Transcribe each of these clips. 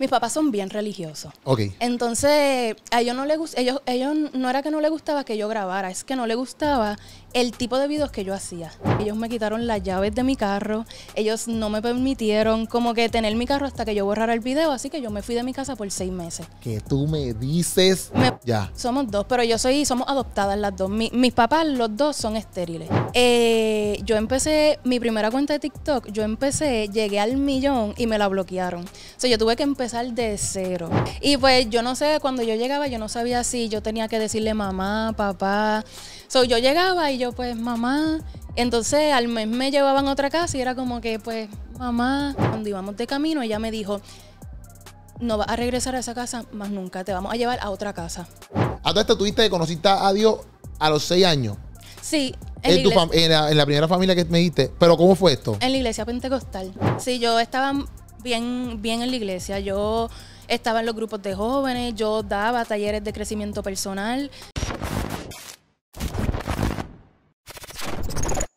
Mis papás son bien religiosos. Ok. Entonces, a ellos no les gustaba, ellos no era que no les gustaba que yo grabara, es que no les gustaba el tipo de videos que yo hacía. Ellos me quitaron las llaves de mi carro, ellos no me permitieron como que tener mi carro hasta que yo borrara el video, así que yo me fui de mi casa por 6 meses. Que tú me dices... Ya. Somos dos, pero somos adoptadas las dos. Mis papás, los dos, son estériles. Yo empecé, mi primera cuenta de TikTok, llegué al 1.000.000 y me la bloquearon. O sea, yo tuve que empezar de cero. Y pues yo no sé, cuando yo llegaba, yo no sabía si yo tenía que decirle mamá, papá. So, yo llegaba y yo pues mamá. Entonces al mes me llevaban a otra casa y era como que pues mamá. Cuando íbamos de camino ella me dijo, no vas a regresar a esa casa más nunca, te vamos a llevar a otra casa. A todo esto tuviste que conociste a Dios a los 6 años. Sí. En la primera familia que me diste. ¿Pero cómo fue esto? En la iglesia pentecostal. Sí, yo estaba bien en la iglesia. Yo estaba en los grupos de jóvenes, yo daba talleres de crecimiento personal.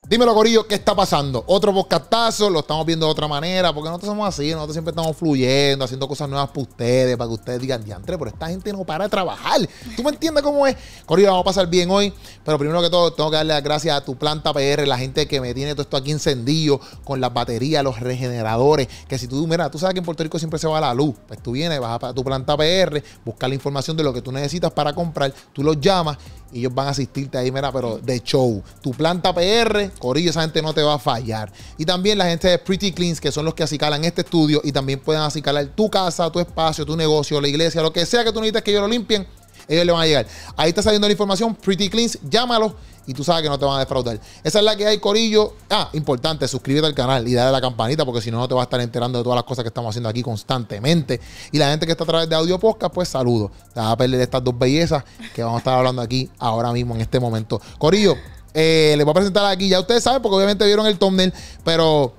Dímelo, Corillo, ¿qué está pasando? Otro podcastazo, lo estamos viendo de otra manera, porque nosotros somos así, nosotros siempre estamos fluyendo, haciendo cosas nuevas para ustedes, para que ustedes digan, diantre, pero esta gente no para de trabajar. ¿Tú me entiendes cómo es? Corillo, vamos a pasar bien hoy, pero primero que todo tengo que darle las gracias a Tu Planta PR, la gente que me tiene todo esto aquí encendido, con las baterías, los regeneradores, que si tú, mira, tú sabes que en Puerto Rico siempre se va la luz, pues tú vienes, vas a Tu Planta PR, buscas la información de lo que tú necesitas para comprar, tú los llamas, y ellos van a asistirte ahí, mira, pero de show. Tu Planta PR, Corillo, esa gente no te va a fallar. Y también la gente de Pretty Cleans, que son los que acicalan este estudio y también pueden acicalar tu casa, tu espacio, tu negocio, la iglesia, lo que sea que tú necesites que ellos lo limpien, ellos le van a llegar. Ahí está saliendo la información, Pretty Cleans, llámalos y tú sabes que no te van a defraudar. Esa es la que hay, Corillo. Ah, importante, suscríbete al canal y dale a la campanita porque si no, no te vas a estar enterando de todas las cosas que estamos haciendo aquí constantemente. Y la gente que está a través de audio podcast, pues saludos. Te vas a perder estas dos bellezas que vamos a estar hablando aquí ahora mismo en este momento. Corillo, les voy a presentar aquí, ya ustedes saben porque obviamente vieron el thumbnail, pero...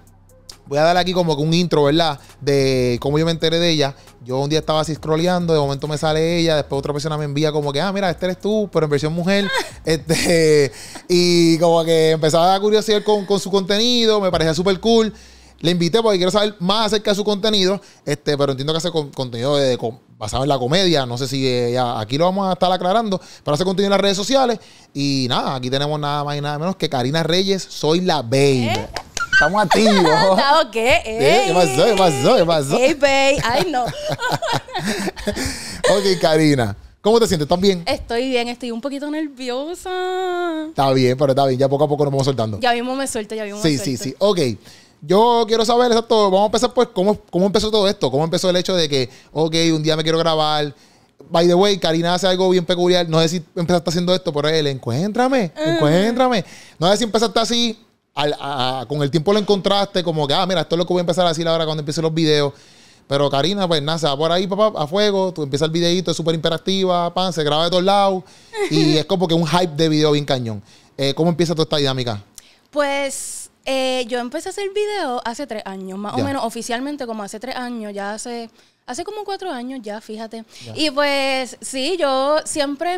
voy a dar aquí como que un intro, ¿verdad? De cómo yo me enteré de ella. Yo un día estaba así scrolleando, de momento me sale ella, después otra persona me envía como que, ah, mira, este eres tú, pero en versión mujer. Y como que empezaba a curiosear con su contenido, me parecía súper cool. Le invité porque quiero saber más acerca de su contenido, pero entiendo que hace contenido basado en la comedia. No sé si aquí lo vamos a estar aclarando, pero hace contenido en las redes sociales. Y nada, aquí tenemos nada más y nada menos que Karina Reyes, soy la baby. ¿Eh? Estamos activos. Okay. ¿Qué pasó? ¿Qué pasó? ¿Qué pasó? Hey, babe. Ay, no. Ok, Karina. ¿Cómo te sientes? ¿Estás bien? Estoy bien. Estoy un poquito nerviosa. Está bien, pero está bien. Ya poco a poco nos vamos soltando. Ya mismo me suelto, ya mismo me suelto. Sí. Ok. Yo quiero saber, exacto, vamos a empezar pues cómo empezó todo esto. Cómo empezó el hecho de que, ok, un día me quiero grabar. By the way, Karina hace algo bien peculiar. No sé si empezaste haciendo esto, pero él, encuéntrame. No sé si empezaste así... con el tiempo lo encontraste como que, ah, mira, esto es lo que voy a empezar a decir ahora cuando empiecen los videos. Pero Karina, pues nada, se va por ahí, papá, a fuego. Tú empiezas el videito, es súper interactiva, pan, se graba de todos lados. Y es como que un hype de video bien cañón. ¿Cómo empieza toda esta dinámica? Pues yo empecé a hacer videos hace 3 años, más o menos, oficialmente como hace 3 años, ya hace como 4 años ya, fíjate. Yeah. Y pues sí,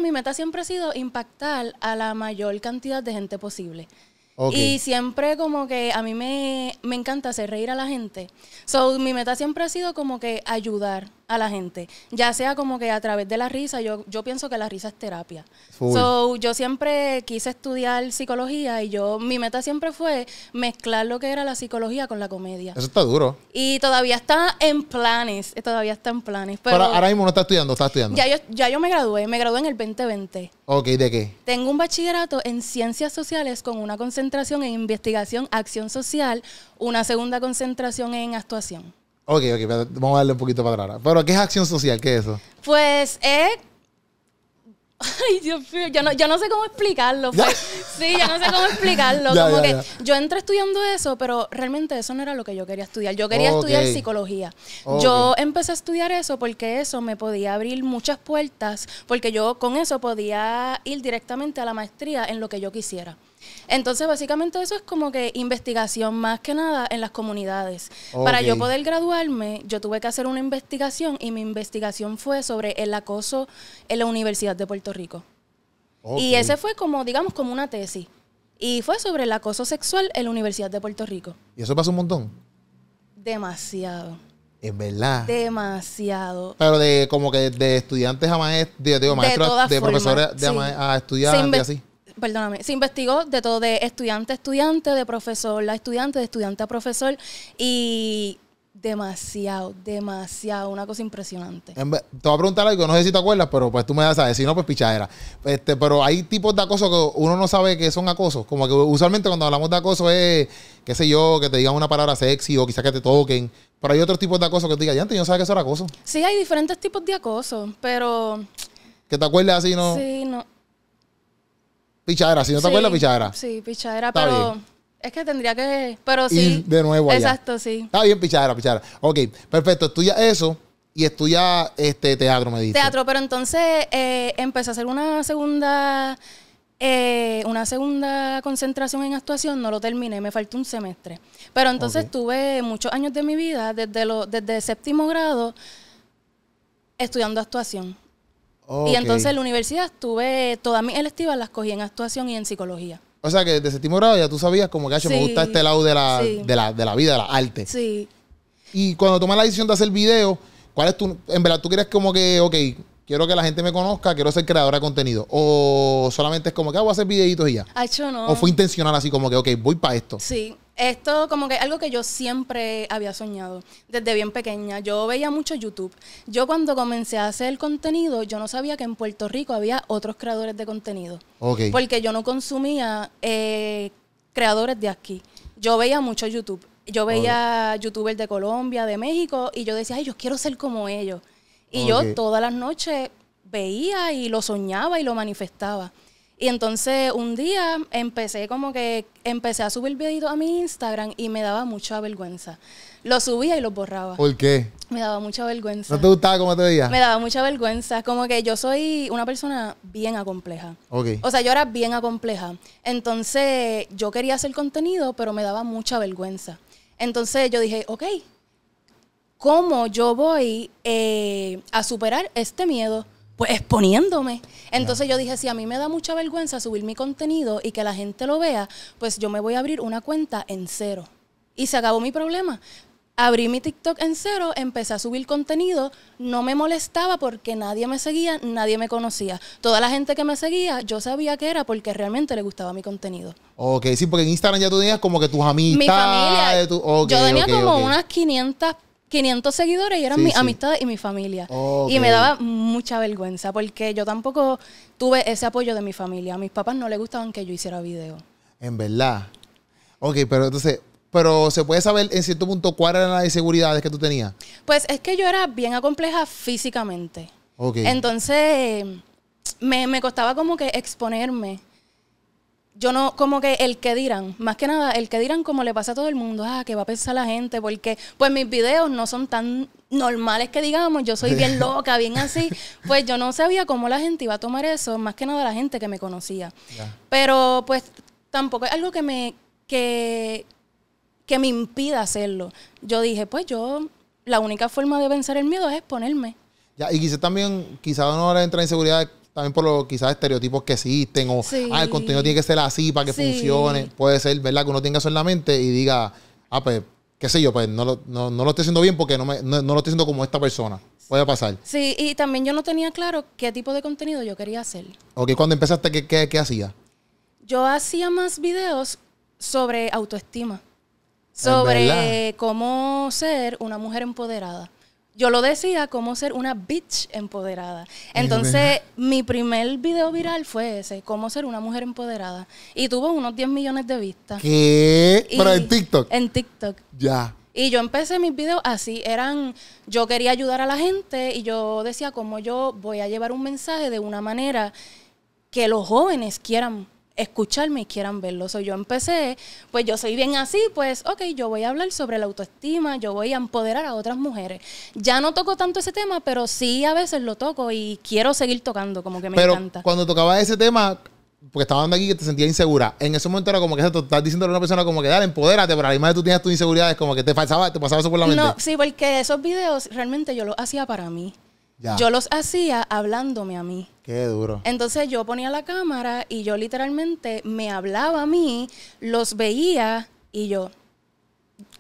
mi meta siempre ha sido impactar a la mayor cantidad de gente posible. Okay. Y siempre como que a mí me encanta hacer reír a la gente. So, mi meta siempre ha sido como que ayudar a la gente. Ya sea como que a través de la risa, yo pienso que la risa es terapia. Uy. So, yo siempre quise estudiar psicología y mi meta siempre fue mezclar lo que era la psicología con la comedia. Eso está duro. Y todavía está en planes, Pero ahora mismo no está estudiando, Ya yo me gradué en el 2020. Ok, ¿de qué? Tengo un bachillerato en ciencias sociales con una concentración en investigación, acción social, una segunda concentración en actuación. Ok, vamos a darle un poquito para atrás. Pero, ¿qué es acción social? ¿Qué es eso? Pues es... Ay, Dios mío, yo no sé cómo explicarlo. Sí, yo no sé cómo explicarlo. Yo entré estudiando eso, pero realmente eso no era lo que yo quería estudiar. Yo quería estudiar psicología. Yo empecé a estudiar eso porque eso me podía abrir muchas puertas, porque yo con eso podía ir directamente a la maestría en lo que yo quisiera. Entonces, básicamente eso es como que investigación más que nada en las comunidades. Okay. Para yo poder graduarme, yo tuve que hacer una investigación y mi investigación fue sobre el acoso en la Universidad de Puerto Rico. Okay. Y ese fue como, digamos, como una tesis. Y fue sobre el acoso sexual en la Universidad de Puerto Rico. ¿Y eso pasó un montón? Demasiado. En verdad. Demasiado. Pero de como que de estudiantes a maestros, digo, maestros, de profesores sí. A estudiantes, así. Perdóname, se investigó de todo, de estudiante a estudiante, de profesor a estudiante, de estudiante a profesor, y demasiado, una cosa impresionante. Te voy a preguntar algo, no sé si te acuerdas, pero pues tú me vas a decir, si no, pues pichadera. Pero hay tipos de acoso que uno no sabe que son acosos, como que usualmente cuando hablamos de acoso es, qué sé yo, que te digan una palabra sexy o quizás que te toquen, pero hay otros tipos de acoso que te digan, ya antes yo no sabía que eso era acoso. Sí, hay diferentes tipos de acoso, pero... ¿Que te acuerdas así, no? Sí, no. Pichadera, si no te acuerdas, pichadera. Sí, pichadera, está pero bien. Es que tendría que... Pero sí. Ir de nuevo allá. Exacto, sí. Está bien, pichadera. Ok, perfecto. Estudia eso y estudia teatro, me dices. Teatro, pero entonces empecé a hacer una segunda concentración en actuación. No lo terminé, me faltó un semestre. Pero entonces tuve muchos años de mi vida, desde séptimo grado, estudiando actuación. Okay. Y entonces en la universidad tuve todas mis electivas, las cogí en actuación y en psicología. O sea que desde séptimo grado ya tú sabías como que me gusta este lado de la vida, de la arte. Sí. Y cuando tomas la decisión de hacer video, ¿cuál es tu...? En verdad, ¿tú quieres como que, ok, quiero que la gente me conozca, quiero ser creadora de contenido? ¿O solamente es como que voy a hacer videitos y ya? Acho, no. ¿O fue intencional así como que, ok, voy para esto? Sí. Esto como que algo que yo siempre había soñado desde bien pequeña. Yo veía mucho YouTube. Yo cuando comencé a hacer contenido, yo no sabía que en Puerto Rico había otros creadores de contenido. Okay. Porque yo no consumía creadores de aquí. Yo veía mucho YouTube. Yo veía youtubers de Colombia, de México, y yo decía, ay, yo quiero ser como ellos. Y yo todas las noches veía y lo soñaba y lo manifestaba. Y entonces un día empecé a subir videitos a mi Instagram y me daba mucha vergüenza. Los subía y los borraba. ¿Por qué? Me daba mucha vergüenza. ¿No te gustaba cómo te veías? Me daba mucha vergüenza. Como que yo soy una persona bien acompleja. Okay. O sea, yo era bien acompleja. Entonces yo quería hacer contenido, pero me daba mucha vergüenza. Entonces yo dije, ok, ¿cómo yo voy a superar este miedo? Pues exponiéndome. Entonces yo dije, si a mí me da mucha vergüenza subir mi contenido y que la gente lo vea, pues yo me voy a abrir una cuenta en cero. Y se acabó mi problema. Abrí mi TikTok en cero, empecé a subir contenido, no me molestaba porque nadie me seguía, nadie me conocía. Toda la gente que me seguía, yo sabía que era porque realmente le gustaba mi contenido. Ok, sí, porque en Instagram ya tú tenías como que tus amistades. Mi familia. Yo tenía como unas 500 seguidores y eran mis amistades y mi familia. Okay. Y me daba mucha vergüenza porque yo tampoco tuve ese apoyo de mi familia. A mis papás no les gustaban que yo hiciera video. En verdad. Ok, pero entonces, pero ¿se puede saber en cierto punto cuáles eran las inseguridades que tú tenías? Pues es que yo era bien acompleja físicamente. Ok. Entonces, me costaba como que exponerme. Yo no, como que el que dirán, más que nada, el que dirán como le pasa a todo el mundo, ah, que va a pensar la gente, porque pues mis videos no son tan normales que digamos, yo soy bien loca, bien así, pues yo no sabía cómo la gente iba a tomar eso, más que nada la gente que me conocía. Yeah. Pero pues tampoco es algo que me impida hacerlo. Yo dije, pues yo, la única forma de vencer el miedo es exponerme. Ya, y quizás no le entra inseguridad. También por los quizás estereotipos que existen o el contenido tiene que ser así para que funcione. Puede ser, ¿verdad? Que uno tenga eso en la mente y diga, ah, pues, qué sé yo, pues no lo estoy haciendo bien porque no lo estoy haciendo como esta persona. Puede pasar. Sí, y también yo no tenía claro qué tipo de contenido yo quería hacer. Ok, cuando empezaste, ¿qué hacías? Yo hacía más videos sobre autoestima, sobre cómo ser una mujer empoderada. Yo lo decía como ser una bitch empoderada. Entonces, mi primer video viral fue ese, cómo ser una mujer empoderada. Y tuvo unos 10 millones de vistas. ¿Qué? Y, ¿pero en TikTok? En TikTok. Ya. Y yo empecé mis videos así. Yo quería ayudar a la gente y yo decía cómo yo voy a llevar un mensaje de una manera que los jóvenes quieran escucharme y quieran verlo. So, yo empecé, pues yo soy bien así, pues ok, yo voy a hablar sobre la autoestima, yo voy a empoderar a otras mujeres. Ya no toco tanto ese tema, pero sí a veces lo toco y quiero seguir tocando, como que me encanta. Pero cuando tocaba ese tema, porque estaba hablando aquí que te sentías insegura, en ese momento era como que estás diciéndole a una persona como que dale, empodérate, pero además tú tienes tus inseguridades, como que te pasaba eso por la mente. No, sí, porque esos videos realmente yo los hacía para mí. Ya. Yo los hacía hablándome a mí. Qué duro. Entonces yo ponía la cámara y yo literalmente me hablaba a mí, los veía y yo,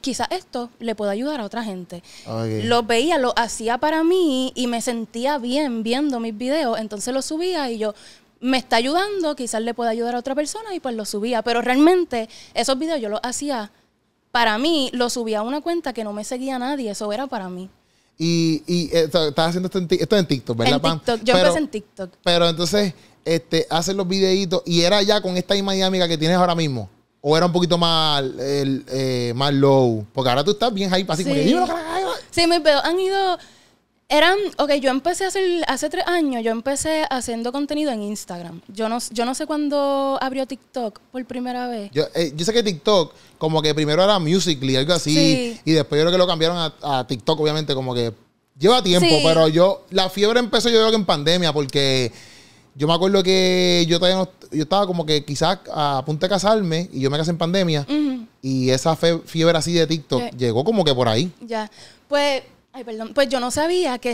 quizás esto le pueda ayudar a otra gente. Okay. Los veía, lo hacía para mí y me sentía bien viendo mis videos, entonces los subía y yo, me está ayudando, quizás le pueda ayudar a otra persona y pues los subía. Pero realmente esos videos yo los hacía para mí, los subía a una cuenta que no me seguía nadie, eso era para mí. Y estás haciendo esto en TikTok, ¿verdad, Pam? Yo empecé en TikTok. Pero entonces, haces los videitos y era ya con esta misma dinámica que tienes ahora mismo. ¿O era un poquito más, más low? Porque ahora tú estás bien hype, así como que... Sí, mis videos han ido... yo empecé a hacer, hace 3 años, yo empecé haciendo contenido en Instagram. Yo no sé cuándo abrió TikTok por primera vez. Yo sé que TikTok, como que primero era Musical.ly, algo así, sí. Y después yo creo que lo cambiaron a TikTok, obviamente, como que lleva tiempo, sí. Pero la fiebre empezó yo creo que en pandemia, porque yo me acuerdo que yo estaba como que quizás a punto de casarme, y yo me casé en pandemia, y esa fiebre así de TikTok llegó como que por ahí. Ya, pues... Ay, perdón. Pues yo no sabía que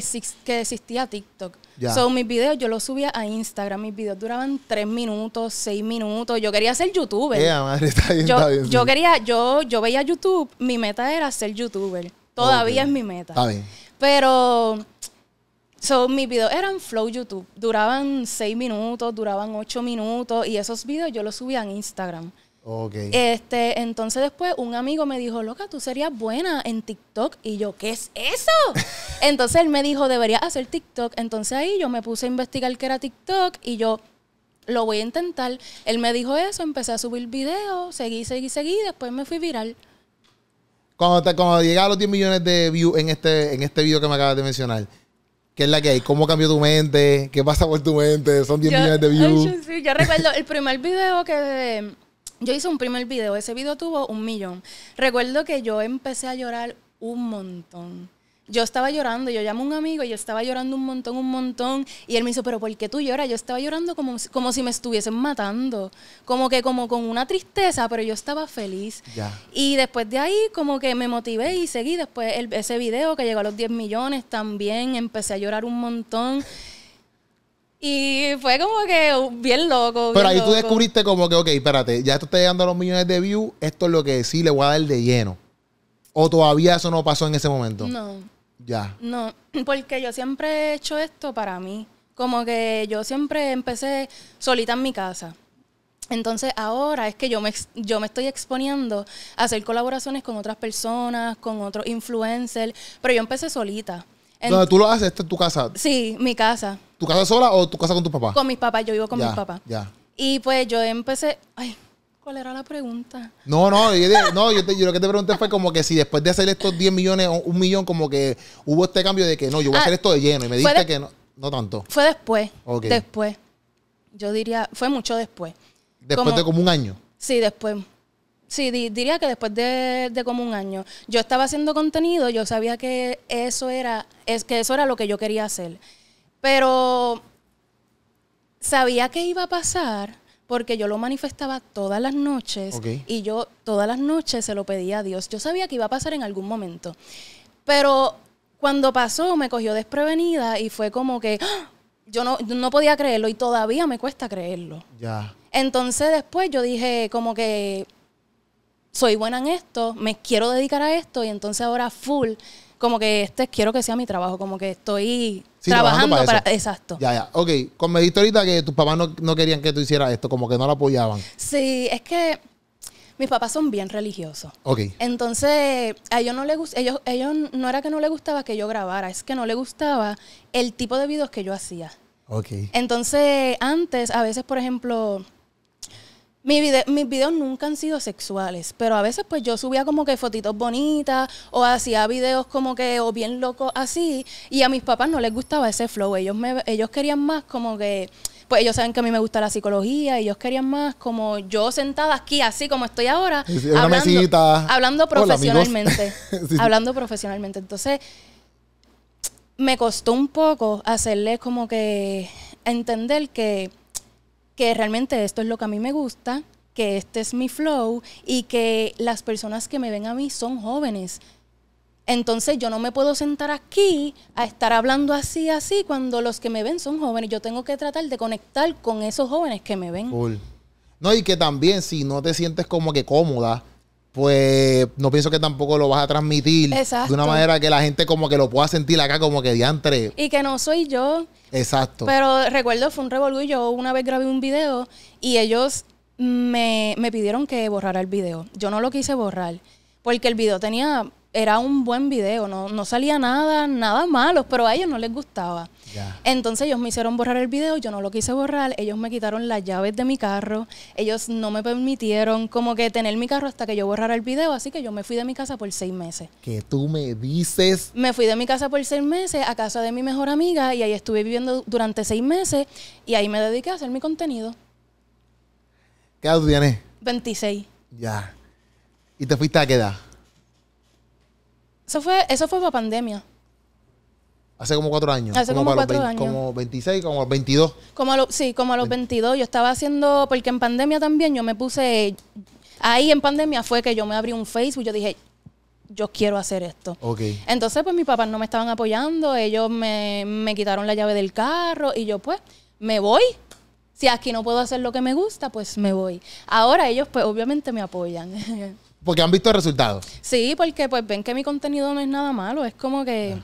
existía TikTok. Yeah. So, mis videos yo los subía a Instagram. Mis videos duraban 3 minutos, 6 minutos. Yo quería ser youtuber. Yeah, madre, está bien, yo quería... Yo veía YouTube. Mi meta era ser youtuber. Todavía es mi meta. Está bien. Pero... So, mis videos eran flow YouTube. Duraban 6 minutos, duraban 8 minutos. Y esos videos yo los subía en Instagram. Okay. Entonces después un amigo me dijo, loca, tú serías buena en TikTok. Y yo, ¿qué es eso? Entonces él me dijo, deberías hacer TikTok. Entonces ahí yo me puse a investigar qué era TikTok y yo, lo voy a intentar. Él me dijo eso, empecé a subir videos, seguí, después me fui viral. Cuando llegaba a los 10 millones de views en este video que me acabas de mencionar, ¿qué es la que hay? ¿Cómo cambió tu mente? ¿Qué pasa por tu mente? Son 10 millones de views. Yo recuerdo el primer video que... Yo hice un primer video, ese video tuvo 1 millón. Recuerdo que yo empecé a llorar un montón. Yo estaba llorando, yo llamé a un amigo y yo estaba llorando un montón. Y él me dijo, ¿pero por qué tú lloras? Yo estaba llorando como si me estuviesen matando. Como con una tristeza, pero yo estaba feliz. Yeah. Y después de ahí como que me motivé y seguí. Después ese video que llegó a los 10 millones también, empecé a llorar un montón. Y fue como que bien loco. Pero ahí tú descubriste como que, ok, espérate, ya esto está llegando a los millones de views, esto es lo que sí le voy a dar de lleno. ¿O todavía eso no pasó en ese momento? No. Ya. No, porque yo siempre he hecho esto para mí. Como que yo siempre empecé solita en mi casa. Entonces ahora es que yo me estoy exponiendo a hacer colaboraciones con otras personas, con otros influencers, pero yo empecé solita. Entonces, ¿tú lo haces? ¿Esta es tu casa? Sí, mi casa. ¿Tu casa sola o tu casa con tus papás? Con mis papás, yo vivo con mis papás. Ya. Y pues yo empecé... Ay, ¿cuál era la pregunta? Yo lo que te pregunté fue como que si después de hacer estos 10 millones o 1 millón, como que hubo este cambio de que no, yo voy a hacer esto de lleno. Y me dijiste que no tanto. Fue después. Okay. Después. Yo diría, fue mucho después. ¿Después de como un año? Sí, después. Sí, diría que después de como un año. Yo estaba haciendo contenido, yo sabía que eso era lo que yo quería hacer. Pero sabía que iba a pasar porque yo lo manifestaba todas las noches. Okay. Y yo todas las noches se lo pedía a Dios. Yo sabía que iba a pasar en algún momento. Pero cuando pasó me cogió desprevenida y fue como que ¡ah! Yo no podía creerlo y todavía me cuesta creerlo. Ya. Entonces después yo dije como que... soy buena en esto, me quiero dedicar a esto y entonces ahora full, como que quiero que sea mi trabajo, como que estoy trabajando para exacto. Ya. Ok, me dijiste ahorita que tus papás no querían que tú hicieras esto, como que no lo apoyaban. Sí, es que mis papás son bien religiosos. Ok. Entonces, a ellos no les gusta, ellos no era que no les gustaba que yo grabara, es que no les gustaba el tipo de videos que yo hacía. Ok. Entonces, antes, a veces, por ejemplo... Mis videos nunca han sido sexuales, pero a veces pues yo subía como que fotitos bonitas o hacía videos como que o bien locos así y a mis papás no les gustaba ese flow, ellos querían más como que, pues ellos saben que a mí me gusta la psicología, ellos querían más como yo sentada aquí así como estoy ahora, es hablando profesionalmente, hola, sí. Hablando profesionalmente, entonces me costó un poco hacerles como que entender que realmente esto es lo que a mí me gusta, que este es mi flow y que las personas que me ven a mí son jóvenes. Entonces yo no me puedo sentar aquí a estar hablando así cuando los que me ven son jóvenes. Yo tengo que tratar de conectar con esos jóvenes que me ven. Cool. No, y que también si no te sientes como que cómoda pues no pienso que tampoco lo vas a transmitir. Exacto. De una manera que la gente como que lo pueda sentir acá como que diantre. Y que no soy yo. Exacto. Pero recuerdo, fue un revolú, yo una vez grabé un video y ellos me pidieron que borrara el video. Yo no lo quise borrar porque el video era un buen video, no salía nada malo, pero a ellos no les gustaba. Yeah. Entonces ellos me hicieron borrar el video, yo no lo quise borrar, ellos me quitaron las llaves de mi carro, ellos no me permitieron como que tener mi carro hasta que yo borrara el video, así que yo me fui de mi casa por 6 meses. ¿Qué tú me dices? Me fui de mi casa por 6 meses a casa de mi mejor amiga y ahí estuve viviendo durante 6 meses y ahí me dediqué a hacer mi contenido. ¿Qué edad tienes? 26. Ya. Yeah. ¿Y te fuiste a qué edad? Eso fue para pandemia. Hace como 4 años. Hace como 4 años. Como 26, como 22. Como a los 22. Yo estaba haciendo, porque en pandemia también yo me puse, ahí en pandemia fue que yo me abrí un Facebook, yo dije, yo quiero hacer esto. Okay. Entonces pues mis papás no me estaban apoyando, ellos me quitaron la llave del carro y yo pues me voy. Si aquí no puedo hacer lo que me gusta, pues me voy. Ahora ellos pues obviamente me apoyan. Porque han visto resultados. Sí, porque pues ven que mi contenido no es nada malo. Es como que...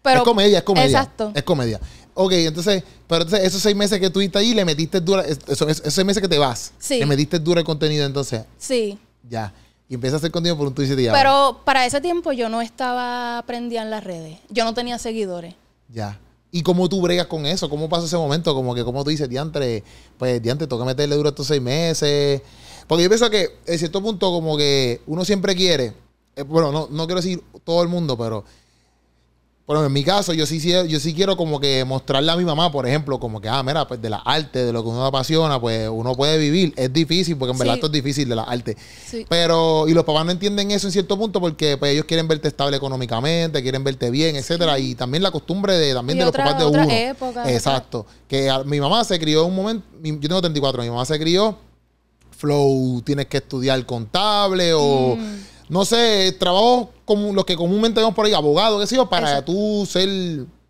Pero, es comedia, es comedia. Exacto. Es comedia. Ok, entonces, pero entonces esos 6 meses que estuviste ahí, le metiste dura... Esos 6 meses que te vas. Sí. Le metiste dura el contenido entonces. Sí. Ya. Y empiezas a hacer contenido por un tuit y ya. Pero para ese tiempo yo no estaba prendida en las redes. Yo no tenía seguidores. Ya. ¿Y cómo tú bregas con eso? ¿Cómo pasó ese momento? Como que, como tú dices, diantre, pues diantre, toca meterle duro estos 6 meses... Porque yo pienso que en cierto punto como que uno siempre quiere, bueno, no quiero decir todo el mundo, pero bueno, en mi caso yo sí quiero como que mostrarle a mi mamá, por ejemplo, como que, ah, mira, pues de la arte, de lo que uno apasiona, pues uno puede vivir. Es difícil, porque en verdad esto es difícil de la arte. Sí. Pero, y los papás no entienden eso en cierto punto porque pues ellos quieren verte estable económicamente, quieren verte bien, etcétera. Sí. Y también la costumbre de los papás de otra uno. Época, exacto. Que mi mamá se crió en un momento, yo tengo 34, mi mamá se crió flow, tienes que estudiar contable o, no sé, trabajos como los que comúnmente vemos por ahí, abogado, qué sé yo, para exacto. Tú ser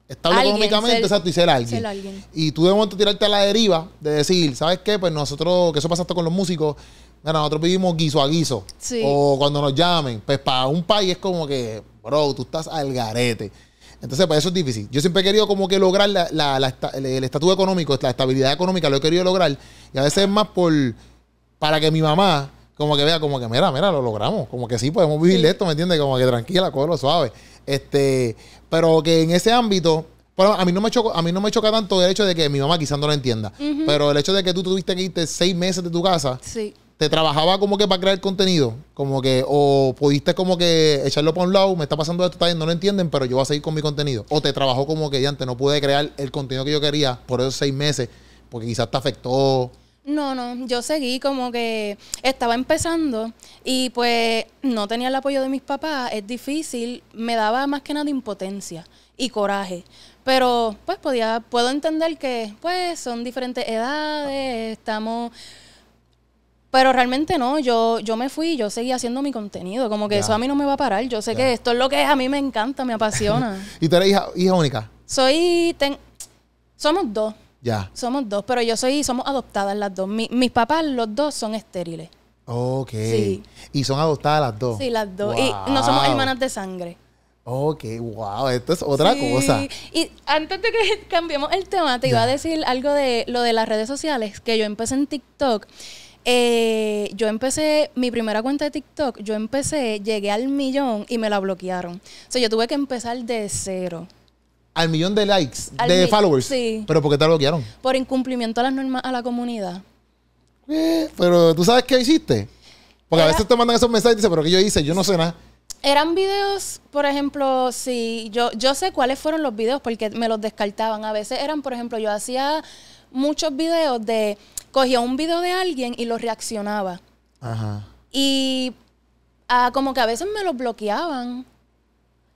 estable económicamente, exacto, y ser alguien. Y tú de momento tirarte a la deriva de decir, ¿sabes qué? Pues nosotros, que eso pasa hasta con los músicos, mira, nosotros vivimos guiso a guiso. Sí. O cuando nos llamen, pues para un país es como que, bro, tú estás al garete. Entonces, pues eso es difícil. Yo siempre he querido como que lograr el estatus económico, la estabilidad económica, lo he querido lograr. Y a veces es más por... Para que mi mamá, como que vea, como que, mira, lo logramos. Como que sí, podemos vivir de esto, ¿me entiendes? Como que tranquila, cógelo suave. Pero que en ese ámbito, bueno, a mí no me choca tanto el hecho de que mi mamá quizás no lo entienda. Uh-huh. Pero el hecho de que tú tuviste que irte 6 meses de tu casa, sí. Te trabajaba como que para crear contenido. Como que, o pudiste como que echarlo para un lado, me está pasando esto, está bien, no lo entienden, pero yo voy a seguir con mi contenido. O te trabajó como que ya antes no pude crear el contenido que yo quería por esos 6 meses, porque quizás te afectó. No, yo seguí como que estaba empezando y pues no tenía el apoyo de mis papás, es difícil, me daba más que nada impotencia y coraje, pero pues puedo entender que pues son diferentes edades, estamos, pero realmente no, yo me fui, yo seguí haciendo mi contenido, como que eso a mí no me va a parar, yo sé que esto es lo que es, a mí me encanta, me apasiona. ¿Y tú eres hija única? Somos dos. Ya. Somos dos, pero somos adoptadas las dos. Mis papás, los dos, son estériles. Ok. Sí. Y son adoptadas las dos. Sí, las dos. Wow. Y no somos hermanas de sangre. Ok, wow, esto es otra cosa. Y antes de que cambiemos el tema, te iba a decir algo de lo de las redes sociales, que yo empecé en TikTok. Mi primera cuenta de TikTok, llegué al 1,000,000 y me la bloquearon. O sea, yo tuve que empezar de cero. Al 1,000,000 de likes, de followers. Sí. ¿Pero por qué te bloquearon? Por incumplimiento a las normas a la comunidad. Pero tú sabes qué hiciste. Porque a veces te mandan esos mensajes y dicen, pero ¿qué yo hice? Yo no sé nada. Eran videos, por ejemplo, yo sé cuáles fueron los videos porque me los descartaban. A veces eran, por ejemplo, yo hacía muchos videos cogía un video de alguien y lo reaccionaba. Ajá. Y como que a veces me los bloqueaban.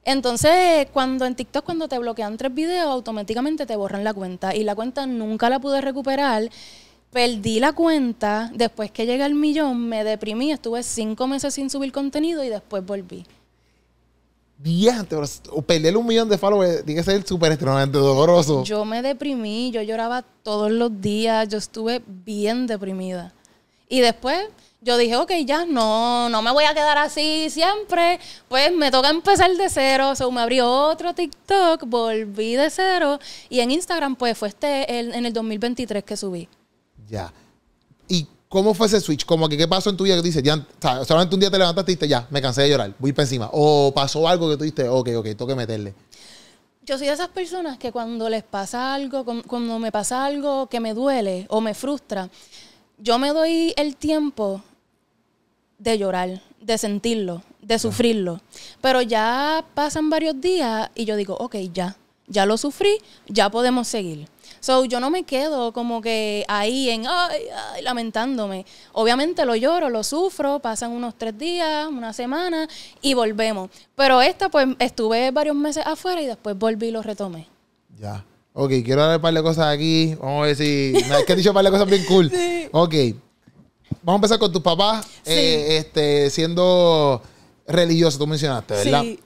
Entonces, en TikTok, cuando te bloquean 3 videos, automáticamente te borran la cuenta. Y la cuenta nunca la pude recuperar. Perdí la cuenta. Después que llegué al 1,000,000, me deprimí. Estuve 5 meses sin subir contenido y después volví. Diante, perderle 1,000,000 de followers tiene que ser súper extremadamente doloroso. Yo me deprimí. Yo lloraba todos los días. Yo estuve bien deprimida. Y después... yo dije, ok, ya, no me voy a quedar así siempre, pues me toca empezar de cero. So, me abrió otro TikTok, volví de cero, y en Instagram, pues, fue en el 2023 que subí. Ya. ¿Y cómo fue ese switch? Como que, ¿qué pasó en tu vida que dices, ya, solamente un día te levantaste y dijiste, ya, me cansé de llorar, voy para encima? ¿O pasó algo que tú dijiste, ok, tengo que meterle? Yo soy de esas personas que cuando les pasa algo, cuando me pasa algo que me duele o me frustra, yo me doy el tiempo de llorar, de sentirlo, de sufrirlo. Pero ya pasan varios días y yo digo, ok, ya lo sufrí, ya podemos seguir. So, yo no me quedo como que ahí en ay, lamentándome. Obviamente lo lloro, lo sufro, pasan unos 3 días, una semana y volvemos. Pero esta, pues, estuve varios meses afuera y después volví y lo retomé. Ya. Ok, quiero hablar un par de cosas aquí. Vamos a ver si... Es que he dicho un par de cosas bien cool. Sí. Ok. Vamos a empezar con tus papás. Sí. Siendo religiosos, tú mencionaste, ¿verdad? Sí.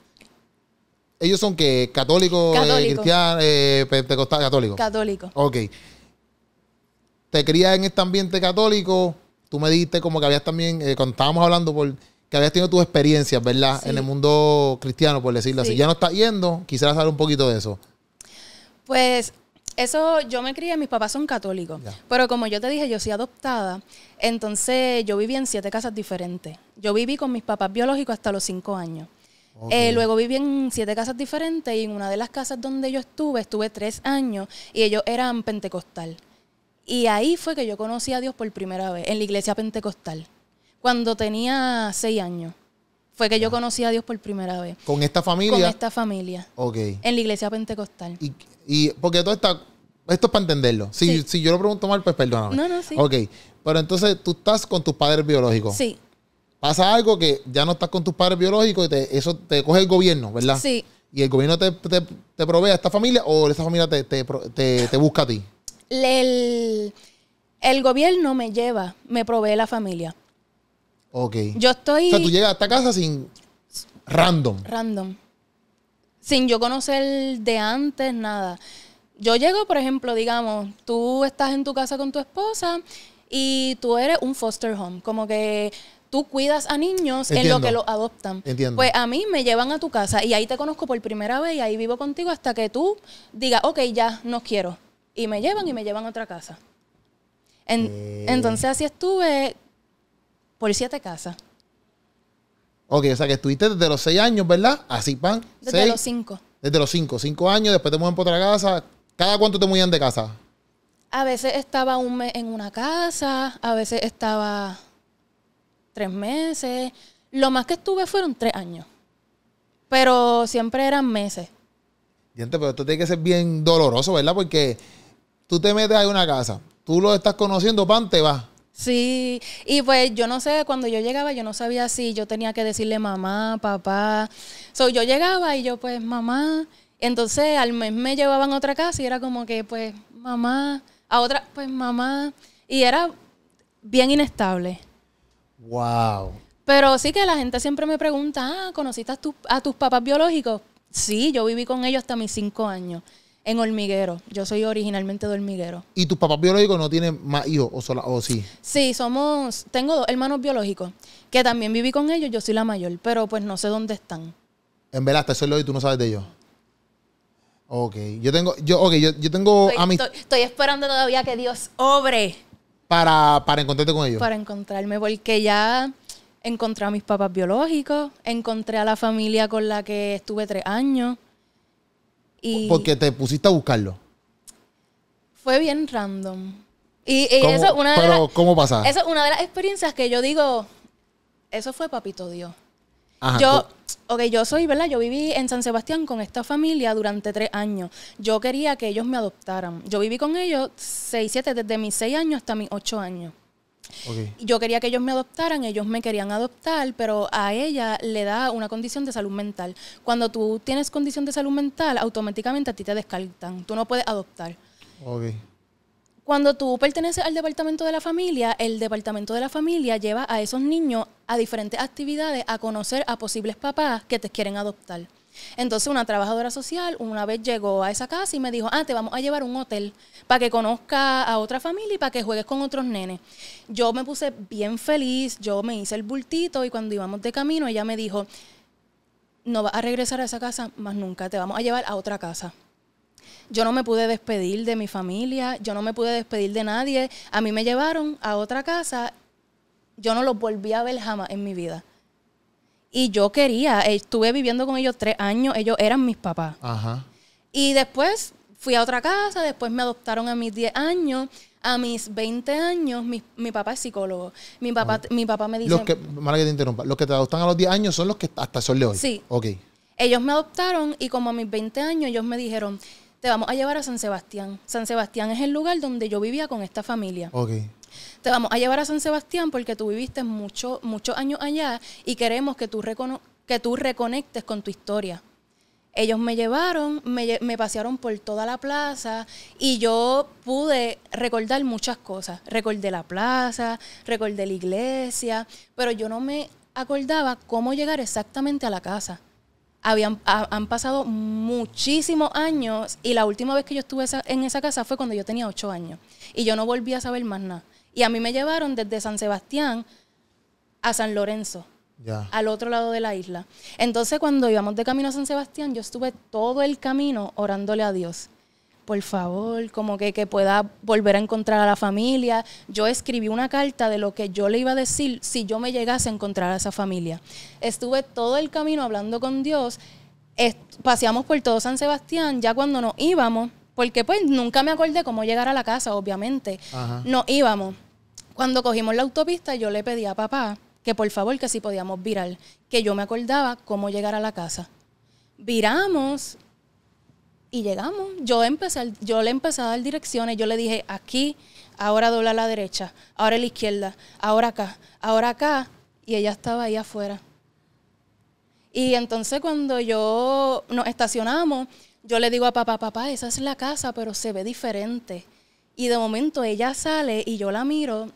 ¿Ellos son qué? ¿Católicos, cristianos, pentecostales, católicos? Católicos. Ok. Te crías en este ambiente católico. Tú me dijiste como que habías también, cuando estábamos hablando, que habías tenido tus experiencias, ¿verdad? Sí. En el mundo cristiano, por decirlo así. Ya no estás yendo. Quisiera saber un poquito de eso. Pues eso, yo me crié, mis papás son católicos. Ya. Pero como yo te dije, yo soy adoptada. Entonces yo viví en 7 casas diferentes. Yo viví con mis papás biológicos hasta los 5 años. Okay. Luego viví en 7 casas diferentes y en una de las casas donde yo estuve 3 años y ellos eran pentecostal. Y ahí fue que yo conocí a Dios por primera vez, en la iglesia pentecostal. Cuando tenía 6 años fue que yo conocí a Dios por primera vez. ¿Con esta familia? Con esta familia. Ok. En la iglesia pentecostal. Y porque todo está, esto es para entenderlo. Si yo lo pregunto mal, pues perdóname. No, sí. Ok, pero entonces tú estás con tus padres biológicos. Sí. Pasa algo que ya no estás con tus padres biológicos y eso te coge el gobierno, ¿verdad? Sí. ¿Y el gobierno te provee a esta familia o esta familia te busca a ti? El gobierno me lleva, me provee la familia. Ok. Yo estoy... O sea, tú llegas a esta casa sin... Random. Sin yo conocer de antes, nada. Yo llego, por ejemplo, digamos, tú estás en tu casa con tu esposa y tú eres un foster home, como que... Tú cuidas a niños en lo que los adoptan. Entiendo. Pues a mí me llevan a tu casa y ahí te conozco por primera vez y ahí vivo contigo hasta que tú digas, ok, ya, no quiero. Y me llevan a otra casa. Entonces así estuve por 7 casas. Ok, o sea que estuviste desde los 6 años, ¿verdad? Así, pan. Desde los 5. Desde los 5 años, después te mueven por otra casa. ¿Cada cuánto te mueven de casa? A veces estaba un mes en una casa, a veces estaba... 3 meses. Lo más que estuve fueron 3 años. Pero siempre eran meses. Gente, pero esto tiene que ser bien doloroso, ¿verdad? Porque tú te metes a una casa, tú lo estás conociendo, pan, te vas. Sí, y pues yo no sé, cuando yo llegaba yo no sabía si yo tenía que decirle mamá, papá. Yo llegaba y yo pues mamá. Entonces al mes me llevaban a otra casa y era como que pues mamá, a otra pues mamá. Y era bien inestable. Wow. Pero sí que la gente siempre me pregunta, ¿conociste a tus papás biológicos? Sí, yo viví con ellos hasta mis 5 años en Hormiguero. Yo soy originalmente de Hormiguero. ¿Y tus papás biológicos no tienen más hijos o sí? Sí, tengo 2 hermanos biológicos que también viví con ellos. Yo soy la mayor, pero pues no sé dónde están. En verdad, hasta eso y tú no sabes de ellos. Ok, yo tengo estoy esperando todavía que Dios obre. Para encontrarte con ellos. Para encontrarme, porque ya encontré a mis papás biológicos, encontré a la familia con la que estuve 3 años. Y porque te pusiste a buscarlo. Fue bien random. Y eso es una de ¿cómo pasa? Esa es una de las experiencias que yo digo, eso fue papito Dios. Ajá, yo soy, ¿verdad? Yo viví en San Sebastián con esta familia durante 3 años. Yo quería que ellos me adoptaran. Yo viví con ellos 6, 7, desde mis 6 años hasta mis 8 años. Okay. Yo quería que ellos me adoptaran, ellos me querían adoptar, pero a ella le da una condición de salud mental. Cuando tú tienes condición de salud mental, automáticamente a ti te descartan. Tú no puedes adoptar. Okay. Cuando tú perteneces al departamento de la familia, el departamento de la familia lleva a esos niños a diferentes actividades a conocer a posibles papás que te quieren adoptar. Entonces una trabajadora social una vez llegó a esa casa y me dijo, ah, te vamos a llevar a un hotel para que conozca a otra familia y para que juegues con otros nenes. Yo me puse bien feliz, yo me hice el bultito y cuando íbamos de camino ella me dijo, no vas a regresar a esa casa más nunca, te vamos a llevar a otra casa. Yo no me pude despedir de mi familia, yo no me pude despedir de nadie, a mí me llevaron a otra casa, yo no los volví a ver jamás en mi vida. Y yo quería, estuve viviendo con ellos 3 años, ellos eran mis papás. Ajá. Y después fui a otra casa, después me adoptaron a mis 10 años, a mis 20 años, mi papá es psicólogo. Mi papá me dice... Mala que te interrumpa, los que te adoptan a los 10 años son los que hasta son de hoy. Sí. Ok. Ellos me adoptaron y como a mis 20 años ellos me dijeron, te vamos a llevar a San Sebastián. San Sebastián es el lugar donde yo vivía con esta familia. Ok. Te vamos a llevar a San Sebastián porque tú viviste muchos años allá y queremos que tú reconectes con tu historia. Ellos me llevaron, me pasearon por toda la plaza y yo pude recordar muchas cosas. Recordé la plaza, recordé la iglesia, pero yo no me acordaba cómo llegar exactamente a la casa. Han pasado muchísimos años y la última vez que yo estuve en esa casa fue cuando yo tenía 8 años y yo no volví a saber más nada. Y a mí me llevaron desde San Sebastián a San Lorenzo, yeah, al otro lado de la isla. Entonces, cuando íbamos de camino a San Sebastián, yo estuve todo el camino orándole a Dios. Por favor, como que pueda volver a encontrar a la familia. Yo escribí una carta de lo que yo le iba a decir si yo me llegase a encontrar a esa familia. Estuve todo el camino hablando con Dios. Paseamos por todo San Sebastián. Ya cuando nos íbamos, porque pues nunca me acordé cómo llegar a la casa, obviamente. Ajá. Nos íbamos. Cuando cogimos la autopista, yo le pedí a papá que por favor, que si podíamos virar, que yo me acordaba cómo llegar a la casa. Viramos y llegamos. Yo le empecé a dar direcciones. Yo le dije, aquí, ahora dobla a la derecha, ahora a la izquierda, ahora acá, ahora acá. Y ella estaba ahí afuera. Y entonces cuando nos estacionamos, yo le digo a papá, papá, esa es la casa, pero se ve diferente. Y de momento ella sale y yo la miro.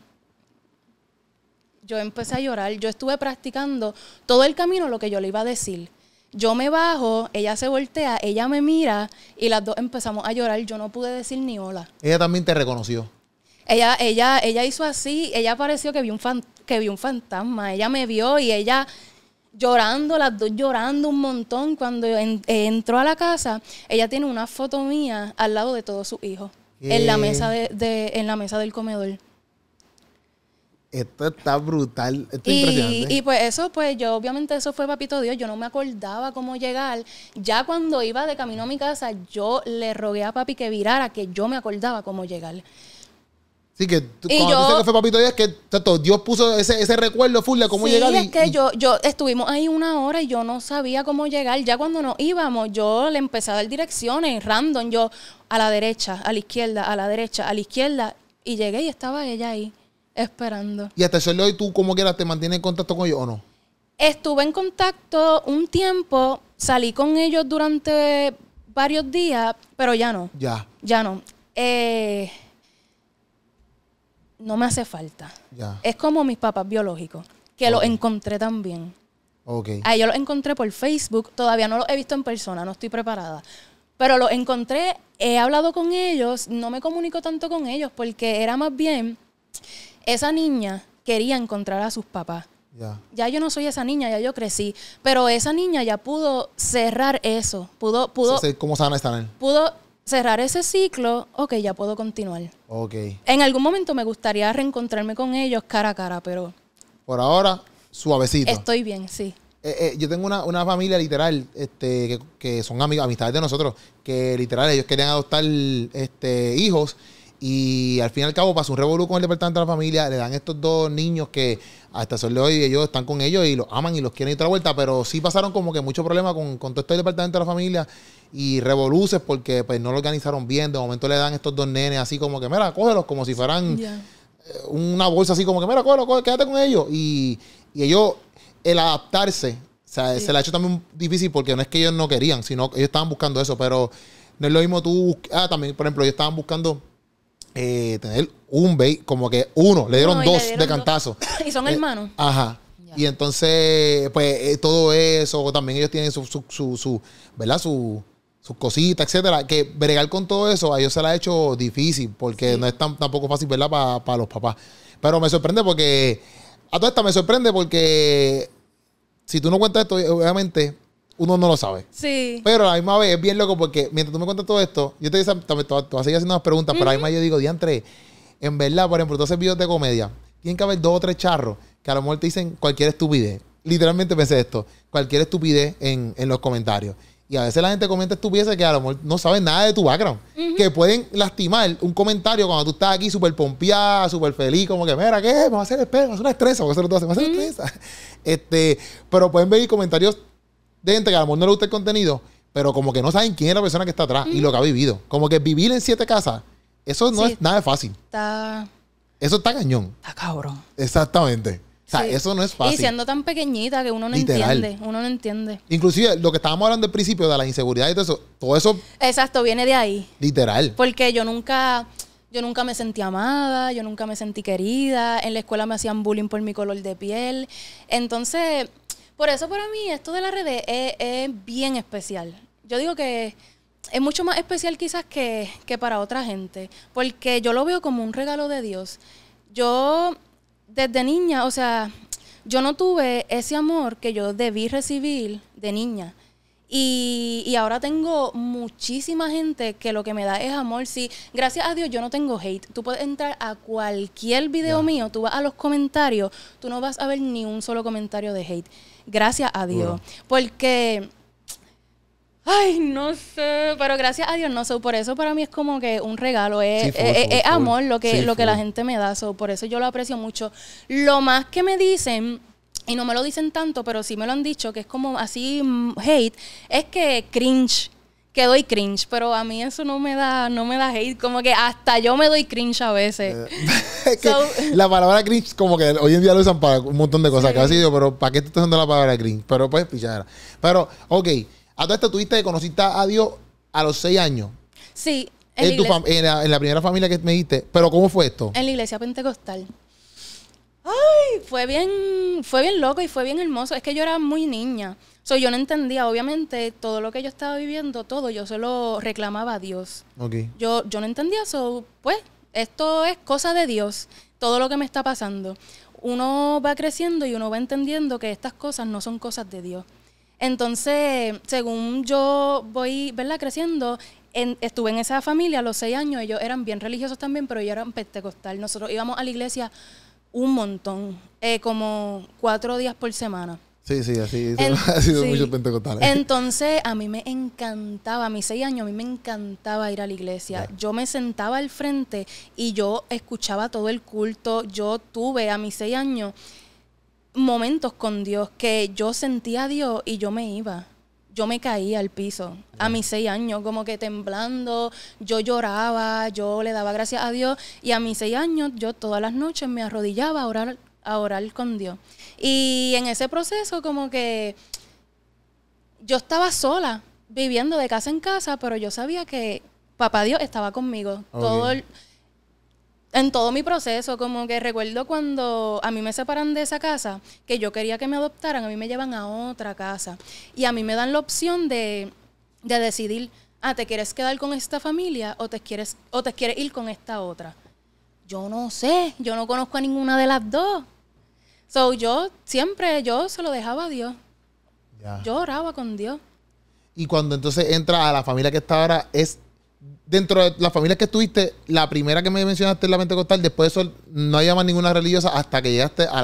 Yo empecé a llorar. Yo estuve practicando todo el camino lo que yo le iba a decir. Yo me bajo, ella se voltea, ella me mira y las dos empezamos a llorar. Yo no pude decir ni hola. ¿Ella también te reconoció? Ella hizo así. Ella pareció que vio un fantasma. Ella me vio y ella... llorando, las dos llorando un montón. Cuando entró a la casa, ella tiene una foto mía al lado de todos sus hijos, en la mesa del comedor. Esto está brutal, esto es impresionante. Y pues eso, pues yo obviamente eso fue papito Dios, yo no me acordaba cómo llegar. Ya cuando iba de camino a mi casa, yo le rogué a papi que virara, que yo me acordaba cómo llegar. Sí, que cuando dice que fue papito Dios, que Dios puso ese recuerdo full de cómo llegar. Sí, es que yo estuvimos ahí 1 hora y yo no sabía cómo llegar. Ya cuando nos íbamos, yo le empecé a dar direcciones random. Yo a la derecha, a la izquierda, a la derecha, a la izquierda. Y llegué y estaba ella ahí, esperando. ¿Y hasta el día de hoy tú, como quieras, te mantienes en contacto con ellos o no? Estuve en contacto un tiempo, salí con ellos durante varios días, pero ya no. Ya. Ya no. No me hace falta. Ya. Es como mis papás biológicos, que los encontré también. Okay. A ellos los encontré por Facebook. Todavía no los he visto en persona, no estoy preparada. Pero los encontré, he hablado con ellos, no me comunico tanto con ellos porque era más bien... Esa niña quería encontrar a sus papás. Ya. Ya yo no soy esa niña, ya yo crecí. Pero esa niña ya pudo cerrar eso. ¿Cómo sana esta niña? Pudo... cerrar ese ciclo, ok, ya puedo continuar. Ok. En algún momento me gustaría reencontrarme con ellos cara a cara, pero... por ahora, suavecito. Estoy bien, sí. Yo tengo una familia literal, que son amistades de nosotros, que literal ellos querían adoptar hijos y al fin y al cabo pasó un revolú con el departamento de la familia, le dan estos 2 niños que hasta el día de hoy ellos están con ellos y los aman y los quieren y otra vuelta, pero sí pasaron como que mucho problema con todo este departamento de la familia y revoluces porque pues no lo organizaron bien. De momento le dan estos 2 nenes así como que, mira, cógelos, como si fueran una bolsa así como que, mira, cógelos, quédate con ellos. Y ellos, el adaptarse, o sea, sí, se le ha hecho también difícil porque no es que ellos no querían, sino que ellos estaban buscando eso, pero no es lo mismo tú... también, por ejemplo, ellos estaban buscando... tener un baby, como que uno, le dieron 2 de cantazo. Y son hermanos. Ajá. Yeah. Y entonces, pues, todo eso, también ellos tienen ¿verdad? Sus cositas, etcétera, que bregar con todo eso a ellos se la ha hecho difícil, porque sí, no es tampoco fácil, ¿verdad? Para los papás. Pero me sorprende porque, a toda esta me sorprende porque si tú no cuentas esto, obviamente, uno no lo sabe. Sí. Pero a la misma vez es bien loco porque mientras tú me cuentas todo esto, yo te voy a seguir haciendo unas preguntas, pero a la misma yo digo, diantre, en verdad, por ejemplo, tú haces videos de comedia, tienen que haber 2 o 3 charros que a lo mejor te dicen cualquier estupidez. Literalmente pensé esto, cualquier estupidez en los comentarios. Y a veces la gente comenta estupideces que a lo mejor no saben nada de tu background. Que pueden lastimar un comentario cuando tú estás aquí súper pompeada, súper feliz, como que, mira, ¿qué? Vamos a hacer el pelo, vamos a hacer una estresa, porque eso lo hacen, vamos a hacer estresa. Pero pueden venir comentarios de gente que a lo mejor no le gusta el contenido, pero como que no saben quién es la persona que está atrás y lo que ha vivido. Como que vivir en 7 casas, eso no es nada fácil. Eso está cañón. Está cabrón. Exactamente. O sea, eso no es fácil. Y siendo tan pequeñita que uno no entiende. Uno no entiende. Inclusive, lo que estábamos hablando al principio de la inseguridad y todo eso... Exacto, viene de ahí. Literal. Porque yo nunca me sentí amada, yo nunca me sentí querida. En la escuela me hacían bullying por mi color de piel. Entonces, por eso para mí esto de las redes es bien especial. Yo digo que es mucho más especial quizás que para otra gente. Porque yo lo veo como un regalo de Dios. Yo... Desde niña, o sea, yo no tuve ese amor que yo debí recibir de niña. Y ahora tengo muchísima gente que lo que me da es amor. Sí, gracias a Dios yo no tengo hate. Tú puedes entrar a cualquier video mío, tú vas a los comentarios, tú no vas a ver ni un solo comentario de hate. Gracias a Dios. Porque... Ay, no sé, pero gracias a Dios no sé. So, por eso para mí es como que un regalo, es amor lo que la gente me da. So, por eso yo lo aprecio mucho. Lo más que me dicen, y no me lo dicen tanto, pero sí me lo han dicho, que es como así hate, es que cringe, que doy cringe. Pero a mí eso no me da hate, como que hasta yo me doy cringe a veces. La palabra cringe como que hoy en día lo usan para un montón de cosas. Casi digo, pero ¿para qué te estás usando la palabra cringe? Pero pues, pichadera. Pero, ok. A todo esto tuviste que conociste a Dios a los 6 años. Sí, en la primera familia que me diste. Pero ¿cómo fue esto? En la iglesia pentecostal. Ay, fue bien loco y fue bien hermoso. Es que yo era muy niña. So, yo no entendía, obviamente, todo lo que yo estaba viviendo, todo, yo se lo reclamaba a Dios. Okay. Yo no entendía eso. Pues, esto es cosa de Dios, todo lo que me está pasando. Uno va creciendo y uno va entendiendo que estas cosas no son cosas de Dios. Entonces, según yo voy, ¿verdad?, creciendo, estuve en esa familia a los 6 años. Ellos eran bien religiosos también, pero ellos eran pentecostal. Nosotros íbamos a la iglesia un montón, como 4 días por semana. Sí, sí, así ha sido mucho pentecostal. Entonces, a mí me encantaba, a mis 6 años, a mí me encantaba ir a la iglesia. Yo me sentaba al frente y yo escuchaba todo el culto. Yo tuve a mis 6 años... momentos con Dios que yo sentía a Dios y yo me iba. Yo me caía al piso a mis 6 años, como que temblando. Yo lloraba, yo le daba gracias a Dios. Y a mis 6 años yo todas las noches me arrodillaba a orar con Dios. Y en ese proceso como que yo estaba sola, viviendo de casa en casa, pero yo sabía que Papá Dios estaba conmigo. Okay. En todo mi proceso, como que recuerdo cuando a mí me separan de esa casa, que yo quería que me adoptaran, a mí me llevan a otra casa. Y a mí me dan la opción de decidir, ¿te quieres quedar con esta familia o te quieres ir con esta otra? Yo no sé, yo no conozco a ninguna de las dos. So, yo siempre se lo dejaba a Dios. Yeah. Yo oraba con Dios. Y cuando entonces entra a la familia que está ahora, es... Dentro de las familias que estuviste, la primera que me mencionaste es la pentecostal. Después de eso no había más ninguna religiosa hasta que llegaste a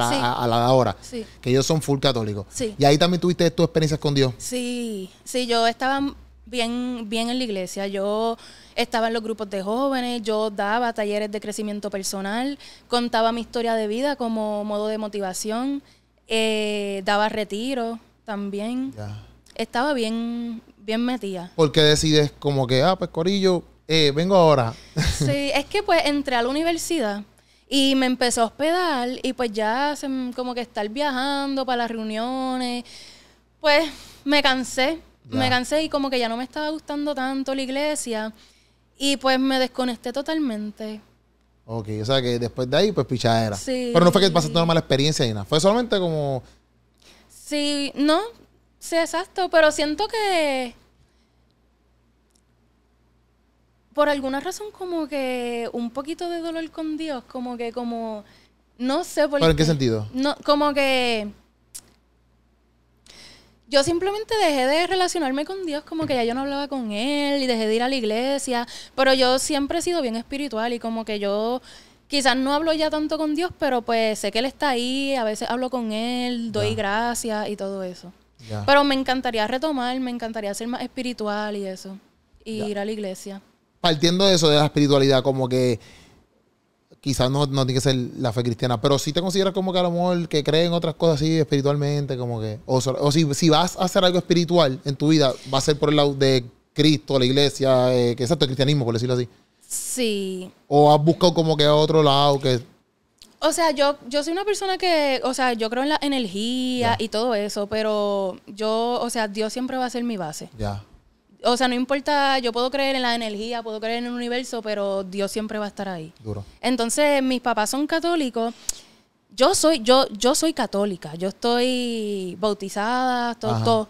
la de ahora. Sí. Que ellos son full católicos. Sí. Y ahí también tuviste tus experiencias con Dios. Sí, sí, yo estaba bien en la iglesia. Yo estaba en los grupos de jóvenes, yo daba talleres de crecimiento personal, contaba mi historia de vida como modo de motivación, daba retiros también. Ya. Estaba bien metida. ¿Por qué decides como que, pues Corillo, vengo ahora? Sí, es que pues entré a la universidad y me empezó a hospedar y pues ya como que estar viajando para las reuniones, pues me cansé. Ya. Me cansé y como que ya no me estaba gustando tanto la iglesia y pues me desconecté totalmente. Ok, o sea que después de ahí, pues pichadera. Sí. Pero no fue que pasaste una mala experiencia ni nada. Fue solamente como... Sí, no, sí, exacto. Pero siento que... por alguna razón como que un poquito de dolor con Dios, como que como... No sé por qué. ¿Pero en qué sentido? No, como que... yo simplemente dejé de relacionarme con Dios, como que ya yo no hablaba con Él y dejé de ir a la iglesia, pero yo siempre he sido bien espiritual y como que yo quizás no hablo ya tanto con Dios, pero pues sé que Él está ahí, a veces hablo con Él, doy gracias y todo eso. Ya. Pero me encantaría retomar, me encantaría ser más espiritual y eso, y ir a la iglesia. Partiendo de eso, de la espiritualidad, como que quizás no tiene que ser la fe cristiana, pero si te consideras como que a lo mejor que creen en otras cosas así espiritualmente, como que, o si vas a hacer algo espiritual en tu vida, va a ser por el lado de Cristo, la iglesia, que exacto, el cristianismo, por decirlo así. Sí. O has buscado como que a otro lado que... O sea, yo soy una persona que, o sea, yo creo en la energía y todo eso, pero yo, o sea, Dios siempre va a ser mi base. Ya. O sea, no importa, yo puedo creer en la energía, puedo creer en el universo, pero Dios siempre va a estar ahí. Duro. Entonces, mis papás son católicos. Yo soy católica. Yo estoy bautizada, todo.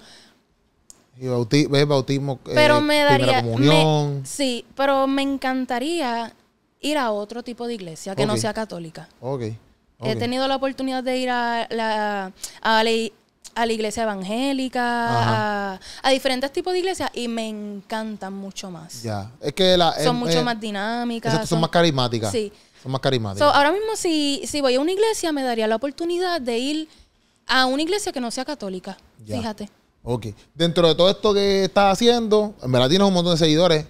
Y bautismo, pero me daría, primera comunión. Sí, pero me encantaría ir a otro tipo de iglesia que no sea católica. He tenido la oportunidad de ir a la iglesia evangélica, a diferentes tipos de iglesias y me encantan mucho más. Ya, es que son mucho más dinámicas. Son más carismáticas. Sí. Son más carismáticas. So, ahora mismo si voy a una iglesia me daría la oportunidad de ir a una iglesia que no sea católica. Ya. Fíjate. Ok. Dentro de todo esto que estás haciendo, en verdad tienes un montón de seguidores,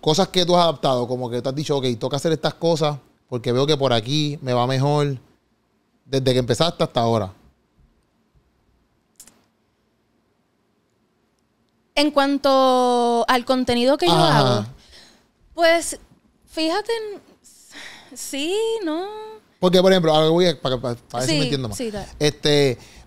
cosas que tú has adaptado, como que te has dicho, ok, toca hacer estas cosas porque veo que por aquí me va mejor. Desde que empezaste hasta ahora. En cuanto al contenido que yo hago, pues fíjate, sí, ¿no? Porque, por ejemplo, ahora voy a, para eso me entiendo más. Sí,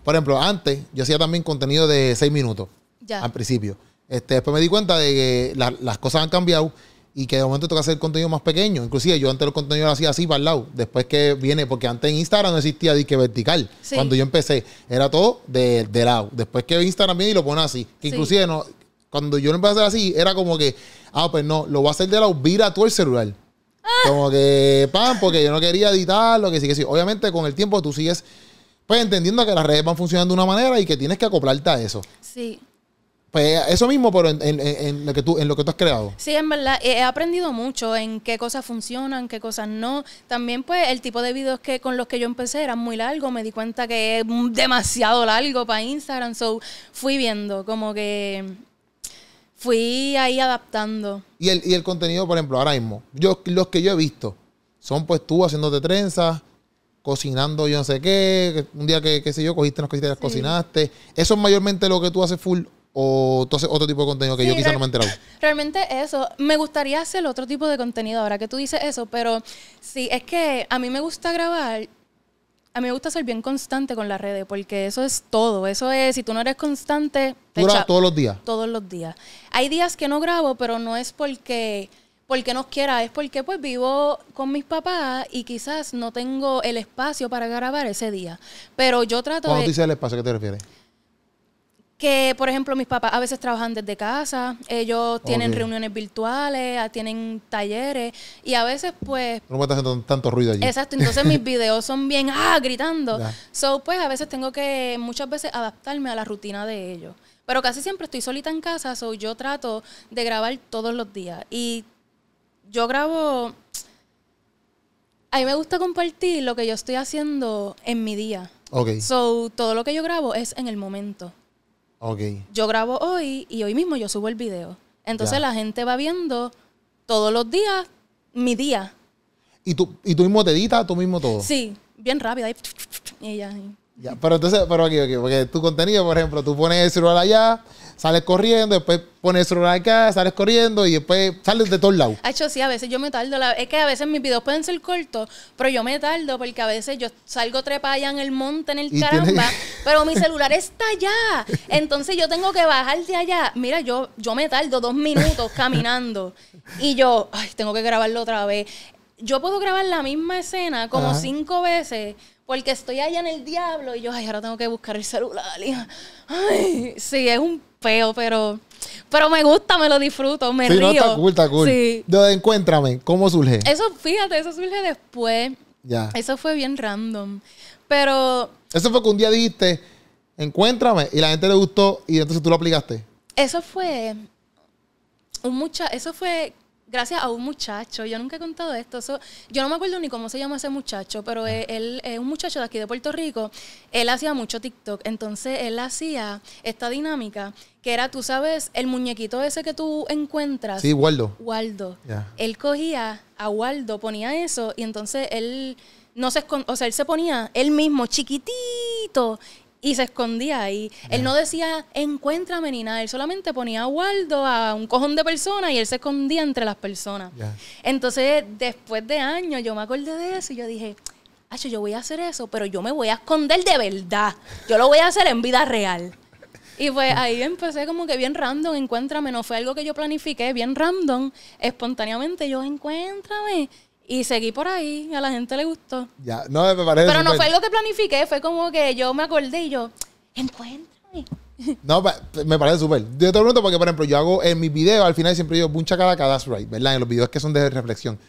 por ejemplo, antes yo hacía también contenido de 6 minutos. Ya. Al principio. Después me di cuenta de que las cosas han cambiado. Y que de momento toca hacer contenido más pequeño. Inclusive yo antes el contenido lo hacía así para el lado. Después que viene, porque antes en Instagram no existía disque vertical. Sí. Cuando yo empecé, era todo de lado. Después que Instagram viene y lo pone así. Que inclusive no, cuando yo lo empecé a hacer así, era como que, pues no, lo voy a hacer de lado, vira tú el celular. Como que, porque yo no quería editarlo, que sí. Obviamente con el tiempo tú sigues, pues entendiendo que las redes van funcionando de una manera y que tienes que acoplarte a eso. Sí. Pues eso mismo, pero en lo que tú has creado. Sí, en verdad, he aprendido mucho en qué cosas funcionan, qué cosas no. También, pues, el tipo de videos con los que yo empecé eran muy largos. Me di cuenta que es demasiado largo para Instagram. So, fui viendo, como que fui ahí adaptando. Y el contenido, por ejemplo, ahora mismo, los que yo he visto son, pues, tú haciéndote trenzas, cocinando yo no sé qué, un día que, qué sé yo, cogiste unas cositas y las cocinaste. Eso es mayormente lo que tú haces full. ¿O tú haces otro tipo de contenido que yo quizás no me he enterado? Realmente eso. Me gustaría hacer otro tipo de contenido ahora que tú dices eso, pero sí, es que a mí me gusta grabar, a mí me gusta ser bien constante con las redes, porque eso es todo. Eso es, si tú no eres constante... ¿Tú grabas todos los días? Todos los días. Hay días que no grabo, pero no es porque no quiera, es porque pues vivo con mis papás y quizás no tengo el espacio para grabar ese día. Pero yo trato de... Cuando tú dices el espacio, ¿a qué te refieres? Que, por ejemplo, mis papás a veces trabajan desde casa, ellos tienen reuniones virtuales, tienen talleres, y a veces, pues... No me estás haciendo tanto ruido allí. Exacto, entonces mis videos son bien, gritando. Ya. So, pues, a veces tengo que, muchas veces, adaptarme a la rutina de ellos. Pero casi siempre estoy solita en casa, so, yo trato de grabar todos los días. Y yo grabo... A mí me gusta compartir lo que yo estoy haciendo en mi día. Ok. So, todo lo que yo grabo es en el momento. Okay. Yo grabo hoy y hoy mismo yo subo el video. Entonces la gente va viendo todos los días mi día. ¿Y tú mismo te editas, tú mismo todo? Sí, bien rápido. Y ya. Ya, pero entonces, pero aquí, porque tu contenido, por ejemplo, tú pones el celular allá, sales corriendo, después pones el celular acá, sales corriendo y después sales de todos lados. Hacho, sí, a veces yo me tardo. Es que a veces mis videos pueden ser cortos, pero yo me tardo porque a veces yo salgo trepada allá en el monte, en el caramba, pero mi celular está allá. Entonces yo tengo que bajar de allá. Mira, yo me tardo 2 minutos caminando y yo, ay, tengo que grabarlo otra vez. Yo puedo grabar la misma escena como 5 veces. Porque estoy allá en el diablo y yo, ay, ahora tengo que buscar el celular. Ay, sí, es un peo, pero me gusta, me lo disfruto, me río. Sí, no, está cool, está cool. Sí. Encuéntrame, ¿cómo surge? Eso, fíjate, eso surge después. Ya. Eso fue bien random. Pero... eso fue que un día dijiste, encuéntrame, y la gente le gustó, y entonces tú lo aplicaste. Eso fue... gracias a un muchacho. Yo nunca he contado esto. Yo no me acuerdo ni cómo se llama ese muchacho, pero él es un muchacho de aquí de Puerto Rico. Él hacía mucho TikTok. Entonces, él hacía esta dinámica que era, tú sabes, el muñequito ese que tú encuentras. Sí, Waldo. Waldo. Yeah. Él cogía a Waldo, ponía eso, y entonces él no se escondía. O sea, él se ponía él mismo chiquitito y se escondía ahí. Yeah. Él no decía, encuéntrame ni nada. Él solamente ponía a Waldo a un cojón de personas y él se escondía entre las personas. Yeah. Entonces, después de años, yo me acordé de eso y yo dije, acho, yo voy a hacer eso, pero yo me voy a esconder de verdad. Yo lo voy a hacer en vida real. Y pues ahí empecé como que bien random, encuéntrame. No fue algo que yo planifiqué, bien random. Espontáneamente yo, encuéntrame. Y seguí por ahí, a la gente le gustó. Ya, no me parece. Pero no fue algo que planifiqué, fue como que yo me acordé y yo, encuéntrame. No, me parece súper. Yo te pregunto porque, por ejemplo, yo hago en mis videos, al final siempre digo, buncha calaca, that's right, ¿verdad? En los videos que son de reflexión.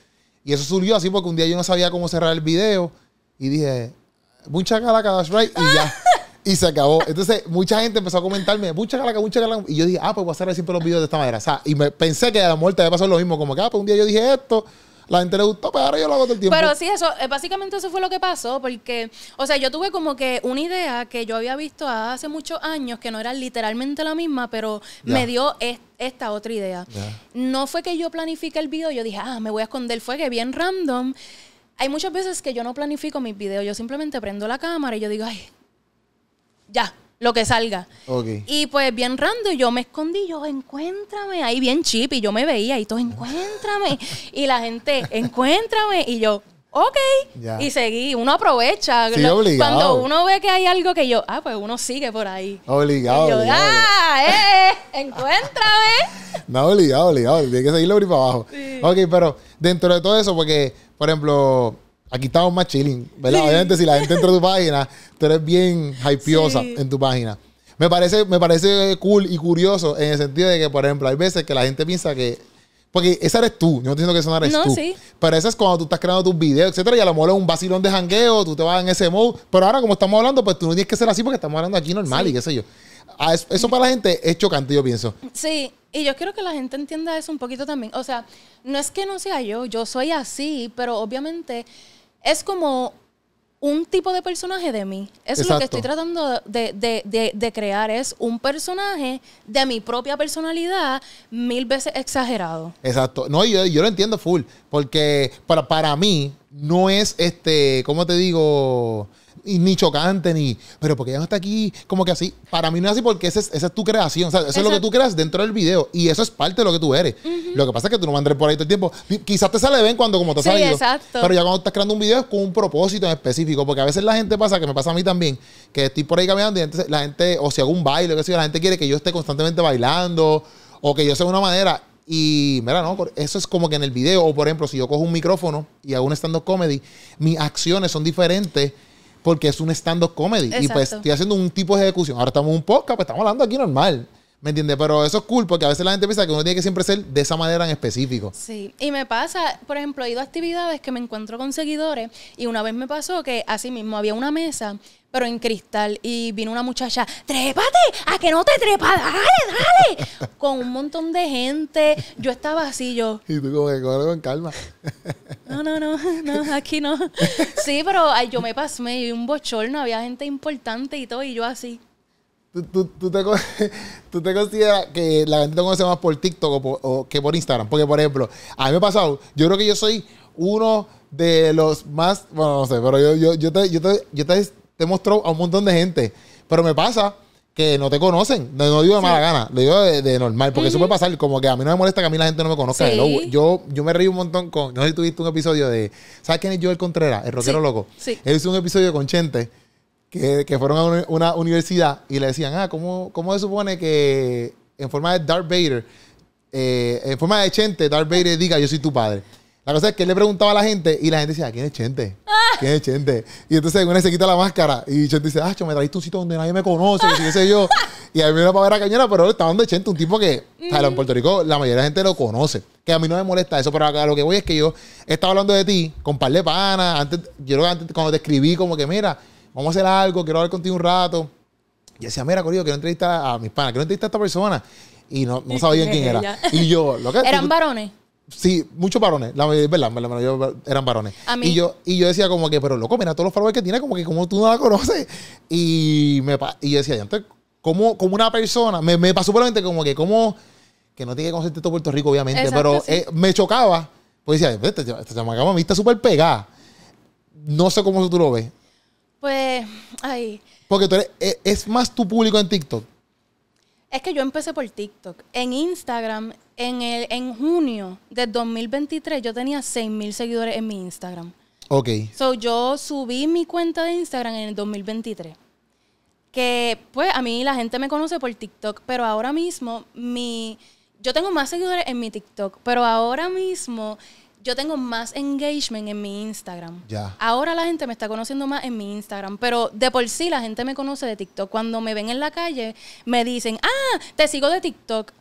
Y eso surgió así porque un día yo no sabía cómo cerrar el video y dije, buncha calaca, that's right, y ya. Y se acabó. Entonces, mucha gente empezó a comentarme, buncha calaca, buncha calaca. Y yo dije, ah, pues voy a cerrar siempre los videos de esta manera. O sea, y pensé que a la muerte había pasado lo mismo, como que, ah, pues un día yo dije esto. La gente le gustó, pero ahora yo lo hago todo el tiempo. Pero sí, eso, básicamente eso fue lo que pasó, porque, o sea, yo tuve como que una idea que yo había visto hace muchos años, que no era literalmente la misma, pero me dio esta otra idea. No fue que yo planifique el video, yo dije, ah, me voy a esconder, fue que bien random. Hay muchas veces que yo no planifico mis videos, yo simplemente prendo la cámara y yo digo, ay, ya, lo que salga. Okay. Y pues bien random, yo me escondí, yo, encuéntrame, ahí bien chip, y yo me veía, y todo, encuéntrame, y la gente, encuéntrame, y yo, ok, yeah. Y seguí, uno aprovecha, sí, cuando uno ve que hay algo que yo, ah, pues uno sigue por ahí. Obligado. Y yo, obligado. Ah, encuéntrame. No, obligado, obligado, tiene que seguirlo por ahí para abajo. Sí. Ok, pero dentro de todo eso, porque, por ejemplo, aquí estamos más chilling, ¿verdad? Sí. Obviamente, si la gente entra a tu página, tú eres bien hypeosa en tu página. Me parece cool y curioso en el sentido de que, por ejemplo, hay veces que la gente piensa que... porque esa eres tú. Yo no estoy diciendo que esa no eres tú. Sí. Pero eso es cuando tú estás creando tus videos, etcétera, y a lo mejor es un vacilón de jangueo, tú te vas en ese mode. Pero ahora, como estamos hablando, pues tú no tienes que ser así porque estamos hablando aquí normal y qué sé yo. Eso para la gente es chocante, yo pienso. Sí. Y yo quiero que la gente entienda eso un poquito también. O sea, no es que no sea yo, yo soy así, pero obviamente es como un tipo de personaje de mí. Es lo que estoy tratando de crear, es un personaje de mi propia personalidad 1000 veces exagerado. Exacto. No, yo lo entiendo full, porque para mí no es ¿cómo te digo? Ni chocante, ni... pero porque ella no está aquí, como que así. Para mí no es así porque esa es tu creación. O sea, eso es lo que tú creas dentro del video. Y eso es parte de lo que tú eres. Lo que pasa es que tú no mandas por ahí todo el tiempo. Quizás te sale bien cuando como te ha salido. Exacto. Pero ya cuando estás creando un video es con un propósito en específico. Porque a veces la gente pasa, que me pasa a mí también, que estoy por ahí caminando y entonces la gente, o si hago un baile, o qué sé yo, la gente quiere que yo esté constantemente bailando o que yo sea de una manera. Y mira, no, eso es como que en el video. O por ejemplo, si yo cojo un micrófono y hago un stand-up comedy, mis acciones son diferentes porque es un stand-up comedy. Exacto. Y pues estoy haciendo un tipo de ejecución. Ahora estamos en un podcast, pues estamos hablando aquí normal. ¿Me entiendes? Pero eso es cool, porque a veces la gente piensa que uno tiene que siempre ser de esa manera en específico. Sí, y me pasa, por ejemplo, he ido a actividades que me encuentro con seguidores, y una vez me pasó que así mismo había una mesa, pero en cristal, y vino una muchacha, ¡trépate! ¡A que no te trepas! ¡Dale, dale! Con un montón de gente, yo estaba así, yo... y tú como que cógelo con calma. No, aquí no. Sí, pero ay, yo me pasmé, y un bochorno, había gente importante y todo, y yo así... ¿Tú te consideras que la gente te conoce más por TikTok o que por Instagram? Porque, por ejemplo, a mí me ha pasado, yo creo que yo soy uno de los más, bueno, no sé, pero yo te te he mostrado a un montón de gente. Pero me pasa que no te conocen. No, no digo de mala gana, lo digo de normal, porque eso puede pasar. Como que a mí no me molesta que a mí la gente no me conozca. Sí. Yo me río un montón con... No sé si tuviste un episodio de... ¿Sabes quién es Joel Contreras? El rockero loco. Sí. Él hizo un episodio con Chente, que fueron a una universidad y le decían, ¿cómo se supone que en forma de Darth Vader, en forma de Chente, Darth Vader diga yo soy tu padre? La cosa es que él le preguntaba a la gente y la gente decía, ¿quién es Chente? ¿Quién es Chente? Y entonces una se quita la máscara y Chente dice, me trajiste un sitio donde nadie me conoce, que sé yo. Y a mí me da para ver a cañera, pero está hablando de Chente, un tipo que en Puerto Rico la mayoría de la gente lo conoce. Que a mí no me molesta eso, pero a lo que voy es que yo estaba hablando de ti con par de panas. Antes, yo creo que antes cuando te escribí como que, mira, vamos a hacer algo, quiero hablar contigo un rato. Y decía, mira, Corillo, quiero entrevistar a mis panas, quiero entrevistar a esta persona. Y no sabía quién era. Y yo, lo que... ¿Eran varones? Sí, muchos varones, la mayoría, ¿verdad? Eran varones. Y yo decía como que, pero loco, mira todos los followers que tiene, como que como tú no la conoces. Y yo decía, entonces, como una persona, me pasó por la mente como que, que no tiene que conocerte todo Puerto Rico, obviamente. Exacto, pero sí. Me chocaba, pues decía, esta chamaca me está súper pegada. No sé cómo tú lo ves. Pues, ay. Porque tú eres, es más tu público en TikTok. Es que yo empecé por TikTok. En Instagram, en junio de 2023, yo tenía 6,000 seguidores en mi Instagram. Ok. So, yo subí mi cuenta de Instagram en el 2023. Que, pues, a mí la gente me conoce por TikTok, pero ahora mismo, yo tengo más seguidores en mi TikTok, pero ahora mismo yo tengo más engagement en mi Instagram. Ya. Ahora la gente me está conociendo más en mi Instagram, pero de por sí la gente me conoce de TikTok. Cuando me ven en la calle, me dicen, te sigo de TikTok.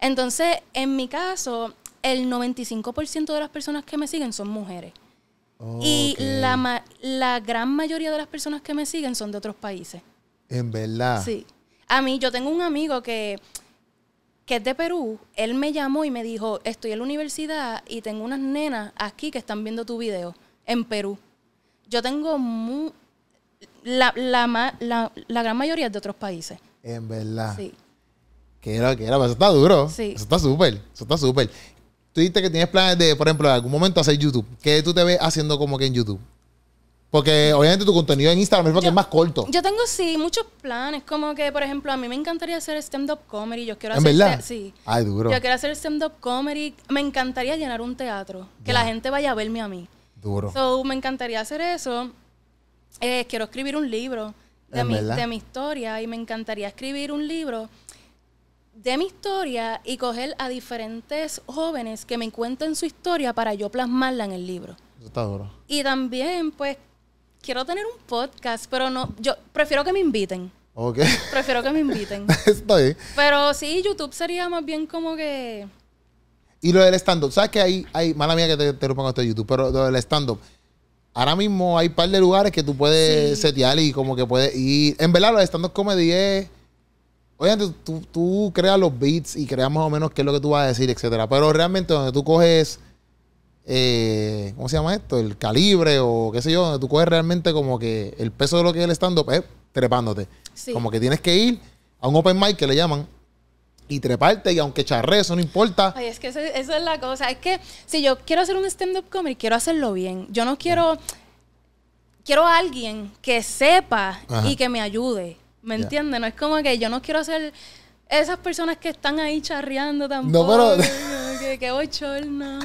Entonces, en mi caso, el 95% de las personas que me siguen son mujeres. Okay. Y la gran mayoría de las personas que me siguen son de otros países. ¿En verdad? Sí. A mí, yo tengo un amigo que es de Perú. Él me llamó y me dijo, estoy en la universidad y tengo unas nenas aquí que están viendo tu video en Perú. Yo tengo la gran mayoría es de otros países. En verdad. Sí. Que era, pero eso está duro. Sí. Eso está súper, Tú dijiste que tienes planes de, por ejemplo, en algún momento hacer YouTube. ¿Qué tú te ves haciendo como que en YouTube? Porque obviamente tu contenido en Instagram es porque es más corto. Yo tengo, sí, muchos planes. Como que, por ejemplo, a mí me encantaría hacer stand-up comedy. Yo quiero hacer... ¿En verdad? Sí. Ay, duro. Yo quiero hacer stand-up comedy. Me encantaría llenar un teatro. Que la gente vaya a verme a mí. Duro. So, me encantaría hacer eso. Quiero escribir un libro de mi historia. Y me encantaría escribir un libro de mi historia y coger a diferentes jóvenes que me cuenten su historia para yo plasmarla en el libro. Eso está duro. Y también, pues, quiero tener un podcast, pero no, yo prefiero que me inviten. Ok. Prefiero que me inviten. Está bien. Pero sí, YouTube sería más bien como que... Y lo del stand-up, ¿sabes qué? Hay mala mía que te rompan esto de YouTube, pero lo del stand-up, ahora mismo hay un par de lugares que tú puedes setear y como que puedes ir. En verdad, lo de stand-up comedy es... Obviamente, tú creas los beats y creas más o menos qué es lo que tú vas a decir, etcétera. Pero realmente donde tú coges... ¿cómo se llama esto? El calibre o qué sé yo, donde tú coges realmente como que el peso de lo que es el stand-up es trepándote. Sí. Como que tienes que ir a un open mic que le llaman y treparte y aunque charre, eso no importa. Ay, es que eso es la cosa. Es que si yo quiero hacer un stand-up comedy, quiero hacerlo bien. Yo no quiero... Quiero a alguien que sepa y que me ayude. ¿Me entiendes? No es como que yo no quiero hacer... Esas personas que están ahí charreando tampoco. No, pero... Qué bochorno.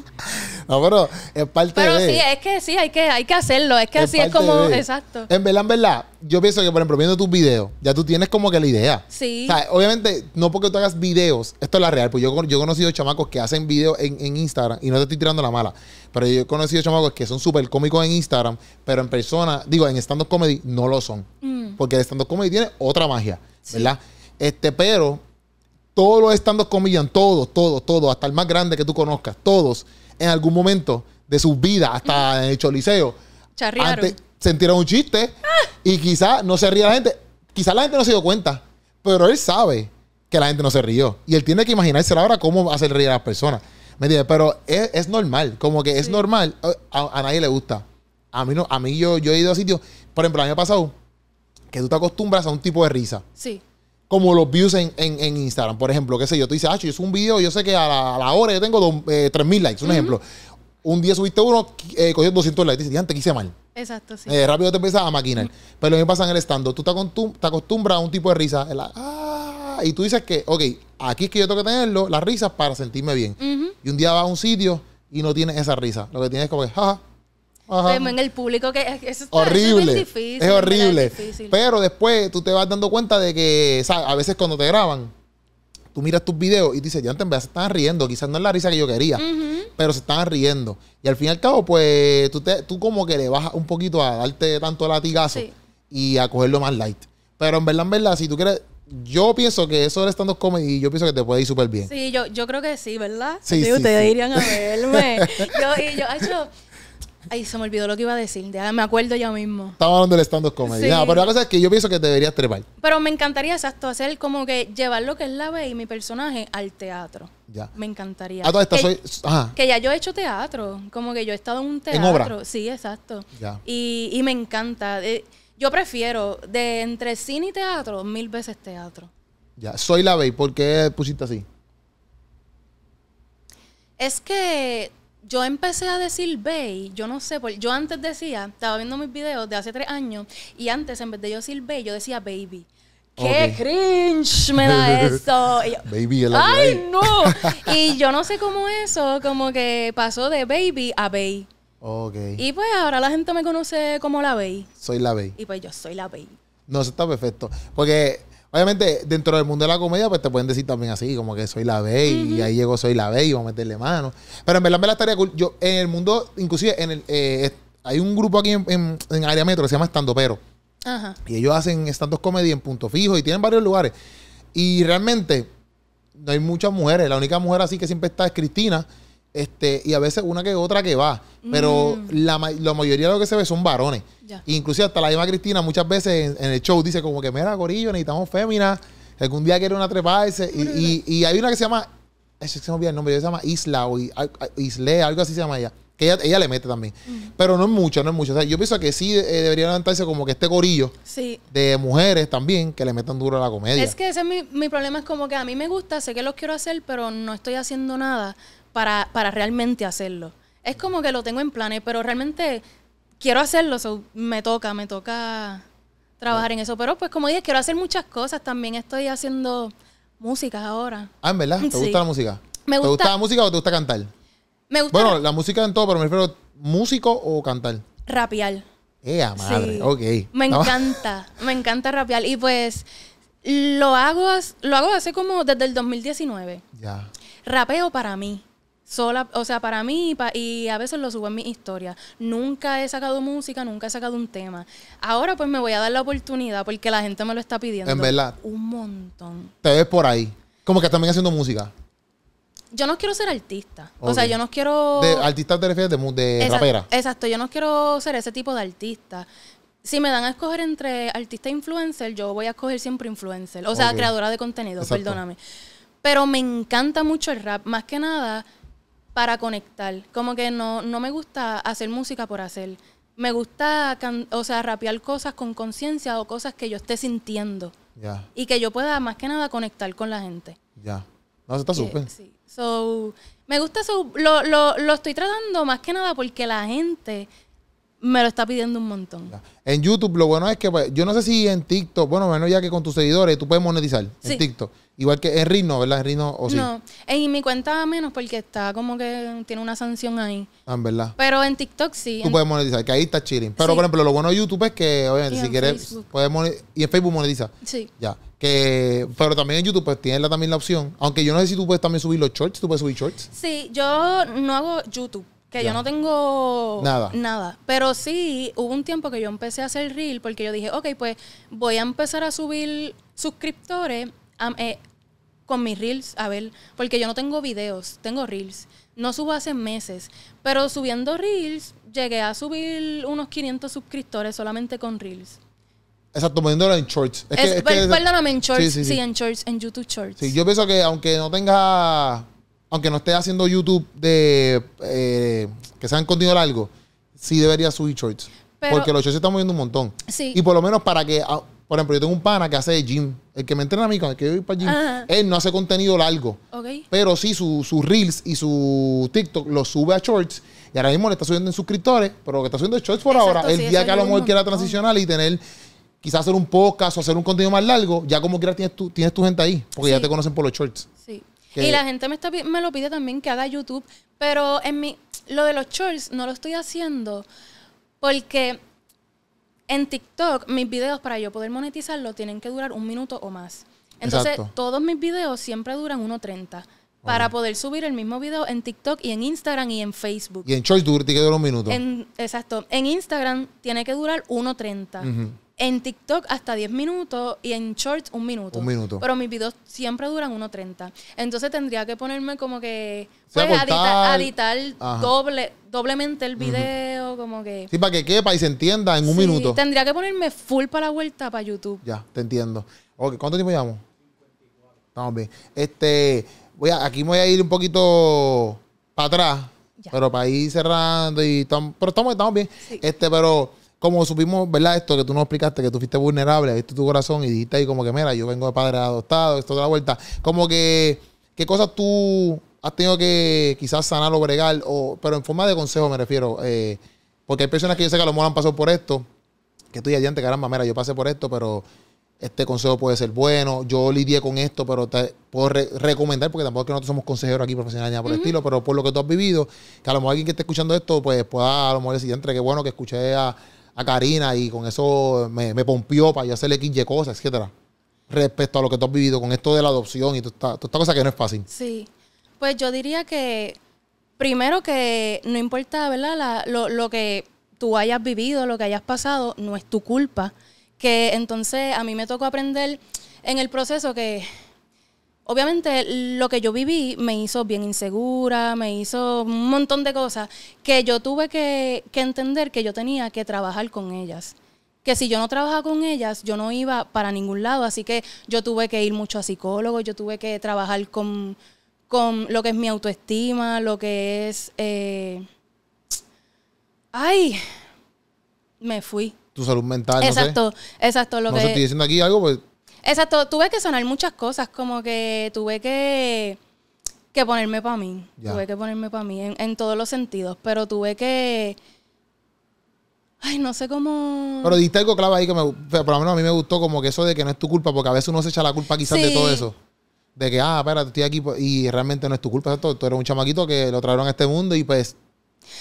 No, pero es parte de... Pero sí, es que sí, hay que hacerlo. Es que así es como... Exacto. En verdad, yo pienso que, por ejemplo, viendo tus videos, ya tú tienes como que la idea. Sí. O sea, obviamente, no porque tú hagas videos. Esto es la real. Pues yo he conocido chamacos que hacen videos en Instagram. Y no te estoy tirando la mala. Pero yo he conocido chamacos que son súper cómicos en Instagram. Pero en persona, digo, en stand-up comedy, no lo son. Porque el stand-up comedy tiene otra magia. Sí. ¿Verdad? Pero... Todos los stand-up comedian, todos, hasta el más grande que tú conozcas, todos, en algún momento de sus vidas, hasta en el choliseo, antes se tiraron un chiste y quizás no se ría la gente. Quizás la gente no se dio cuenta, pero él sabe que la gente no se rió. Y él tiene que imaginarse ahora cómo hacer reír a las personas. ¿Me entiendes? Pero es normal, como que es normal. A nadie le gusta. A mí no, yo he ido a sitios, por ejemplo, el año pasado, que tú te acostumbras a un tipo de risa. Sí. Como los views en Instagram, por ejemplo, qué sé yo. Tú dices, yo hice un video, yo sé que a la hora yo tengo 3,000 likes, un ejemplo. Un día subiste uno, cogió 200 likes. Dices, antes que hice mal. Exacto, sí. Rápido te empiezas a maquinar. Pero lo mismo pasa en el estando. Tú te acostumbras a un tipo de risa. Y tú dices que, ok, aquí es que yo tengo que tenerlo, las risas, para sentirme bien. Y un día vas a un sitio y no tienes esa risa. Lo que tienes es como que, jaja. En el público, que eso está, horrible, eso es difícil, es horrible. Es difícil. Pero después tú te vas dando cuenta de que, ¿sabes? A veces cuando te graban, tú miras tus videos y dices, ya antes se estaban riendo, quizás no es la risa que yo quería, pero se estaban riendo. Y al fin y al cabo, pues tú como que le bajas un poquito a darte tanto latigazo y a cogerlo más light. Pero en verdad, si tú quieres... Yo pienso que eso del stand-up comedy, yo pienso que te puede ir súper bien. Sí, yo creo que sí, ¿verdad? Sí, ustedes irían a verme. Ay, se me olvidó lo que iba a decir. Me acuerdo ya mismo. Estaba hablando del stand-up comedy. Sí. Pero la cosa es que yo pienso que deberías trepar. Pero me encantaría, exacto, hacer como que llevar lo que es la B y mi personaje al teatro. Ya. Me encantaría. Que ya yo he hecho teatro. Como que yo he estado en un teatro. ¿En obra? Sí, exacto. Ya. Y me encanta. Yo prefiero, de entre cine y teatro, 1000 veces teatro. Ya, soy la B. ¿Por qué pusiste así? Es que yo empecé a decir B, yo no sé, yo antes decía, estaba viendo mis videos de hace 3 años, y antes, en vez de yo decir B, yo decía baby. ¡Qué cringe me da esto! Baby es la ¡ay, no! Y yo no sé cómo eso, como que pasó de baby a bay. Okay. Y pues ahora la gente me conoce como la Bey. Soy la Bey. Y pues yo soy la Bey. No, eso está perfecto. Porque obviamente dentro del mundo de la comedia pues te pueden decir también así, como que soy la Bey y ahí llegó soy la Bey y vamos a meterle mano. Pero en verdad estaría cool. Yo en el mundo, inclusive en el, hay un grupo aquí en área metro que se llama Estando Pero. Ajá. Y ellos hacen stand-up comedy en Punto Fijo y tienen varios lugares. Y realmente no hay muchas mujeres. La única mujer así que siempre está es Cristina. Y a veces una que otra que va, pero la mayoría de lo que se ve son varones. Ya. Inclusive hasta la misma Cristina muchas veces en el show dice como que, mira, corillo, necesitamos féminas, algún día quiere una treparse. Y hay una que se llama, se me olvidó el nombre, se llama Isla o Isle, algo así se llama ella, que ella le mete también. Pero no es mucho. O sea, yo pienso que sí debería levantarse como que este corillo de mujeres también que le metan duro a la comedia. Es que ese es mi problema, es como que a mí me gusta, sé que los quiero hacer, pero no estoy haciendo nada para realmente hacerlo. Es como que lo tengo en planes, pero realmente quiero hacerlo, so me toca trabajar en eso. Pero pues como dije, quiero hacer muchas cosas. También estoy haciendo músicas ahora. ¿En verdad? ¿Te gusta la música? ¿Te gusta la música o te gusta cantar? Me gusta. Bueno, la música en todo, pero me refiero, ¿músico o cantar? Rapear. Madre, sí. Ok. Me encanta rapear. Y pues lo hago hace como desde el 2019. Ya. Rapeo para mí. Sola, o sea, para mí, y a veces lo subo en mi historia. Nunca he sacado música, nunca he sacado un tema. Ahora pues me voy a dar la oportunidad porque la gente me lo está pidiendo. En verdad. Un montón. Te ves por ahí. Como que también haciendo música. Yo no quiero ser artista. Okay. O sea, yo no quiero... ¿Artista te refieres de rapera? Exacto, yo no quiero ser ese tipo de artista. Si me dan a escoger entre artista e influencer, yo voy a escoger siempre influencer. O sea, creadora de contenido, exacto. Perdóname. Pero me encanta mucho el rap, más que nada para conectar. Como que no me gusta hacer música por hacer. Me gusta, rapear cosas con conciencia o cosas que yo esté sintiendo. Yeah. Y que yo pueda, más que nada, conectar con la gente. Ya. Yeah. No, eso está súper. Sí. Me gusta eso. Lo estoy tratando más que nada porque la gente me lo está pidiendo un montón. Yeah. En YouTube, lo bueno es que, pues, yo no sé si en TikTok, bueno, ya que con tus seguidores tú puedes monetizar en TikTok. Igual que en Rino, ¿verdad? En Rino o sí. No, en mi cuenta menos porque está como que tiene una sanción ahí. Ah, en verdad. Pero en TikTok sí. Tú puedes monetizar, que ahí está chilling. Pero, por ejemplo, lo bueno de YouTube es que, obviamente, si quieres, Facebook. Puedes monetizar. Y en Facebook monetiza. Sí. Ya. Pero también en YouTube, pues, tienes también la opción. Aunque yo no sé si tú puedes también subir los shorts. ¿Tú puedes subir shorts? Sí, yo no hago YouTube. Que yo no tengo nada. Pero sí, hubo un tiempo que yo empecé a hacer Reel porque yo dije, ok, pues, voy a empezar a subir suscriptores con mis reels, a ver, porque yo no tengo videos, tengo reels. No subo hace meses, pero subiendo reels llegué a subir unos 500 suscriptores solamente con reels. Exacto, poniéndolo en shorts. Perdóname, en shorts, sí, en shorts, en YouTube shorts. Sí, yo pienso que aunque no esté haciendo YouTube de que sean contenido largo, sí debería subir shorts. Porque los shorts se están moviendo un montón. Sí. Y por lo menos para que... Por ejemplo, yo tengo un pana que hace gym. El que me entrena a mí, cuando yo voy para el gym, ajá, él no hace contenido largo. Okay. Pero sí, sus Reels y su TikTok los sube a Shorts. Y ahora mismo le está subiendo en suscriptores, pero lo que está subiendo es Shorts por exacto, ahora. El sí, día que a lo mejor quiera transicionar y tener, quizás hacer un podcast o hacer un contenido más largo, ya como quieras tienes tu gente ahí, porque sí, ya te conocen por los Shorts. Sí. Que, y la gente me lo pide también que haga YouTube, pero lo de los Shorts no lo estoy haciendo porque en TikTok mis videos, para yo poder monetizarlo, tienen que durar 1 minuto o más. Entonces, exacto, todos mis videos siempre duran 1:30. Para poder subir el mismo video en TikTok y en Instagram y en Facebook. Y en Shorts tiene que durar 1 minuto. Exacto. En Instagram tiene que durar 1:30. Uh-huh. En TikTok hasta 10 minutos y en Shorts 1 minuto. 1 minuto. Pero mis videos siempre duran 1:30. Entonces tendría que ponerme como que... Pues, editar doblemente el video, uh-huh, como que... Sí, para que quepa y se entienda en 1 minuto. Tendría que ponerme full para la vuelta para YouTube. Ya, te entiendo. Okay, ¿cuánto tiempo llevamos? 54. Estamos bien. Aquí me voy a ir un poquito para atrás, ya, pero para ir cerrando y estamos bien. Sí. Pero como supimos, ¿verdad? Esto que tú nos explicaste, que tú fuiste vulnerable, viste tu corazón y dijiste ahí como que, mira, yo vengo de padres adoptados, esto de la vuelta. Como que, ¿qué cosas tú has tenido que quizás sanar o bregar? Pero en forma de consejo me refiero, porque hay personas que yo sé que a lo mejor han pasado por esto, que tú y adiante, caramba, mira, yo pasé por esto, pero... Este consejo puede ser bueno, yo lidié con esto, pero te puedo recomendar, porque tampoco es que nosotros somos consejeros aquí profesionales por el estilo, pero por lo que tú has vivido, que a lo mejor alguien que esté escuchando esto, pues pueda a lo mejor decir, entre que bueno que escuché a Karina y con eso me pompió para yo hacerle XY cosas, etcétera, respecto a lo que tú has vivido con esto de la adopción y toda esta cosa que no es fácil. Sí, pues yo diría que primero que no importa, ¿verdad? Lo que tú hayas vivido, lo que hayas pasado, no es tu culpa. Que entonces a mí me tocó aprender en el proceso que obviamente lo que yo viví me hizo bien insegura, me hizo un montón de cosas que yo tuve que entender que yo tenía que trabajar con ellas. Que si yo no trabajaba con ellas, yo no iba para ningún lado. Así que yo tuve que ir mucho a psicólogos, yo tuve que trabajar con lo que es mi autoestima, lo que es... me fui. Tu salud mental, exacto, no sé. Exacto. Lo no que... estoy diciendo aquí algo, pues... Exacto. Tuve que sanar muchas cosas, como que tuve que ponerme para mí. Ya. Tuve que ponerme para mí en todos los sentidos, pero tuve que... Ay, no sé cómo... Pero diste algo clave ahí que por lo menos a mí me gustó, como que eso de que no es tu culpa, porque a veces uno se echa la culpa quizás sí, de todo eso. De que, espérate, estoy aquí y realmente no es tu culpa. Exacto. Tú eres un chamaquito que lo trajeron a este mundo y pues...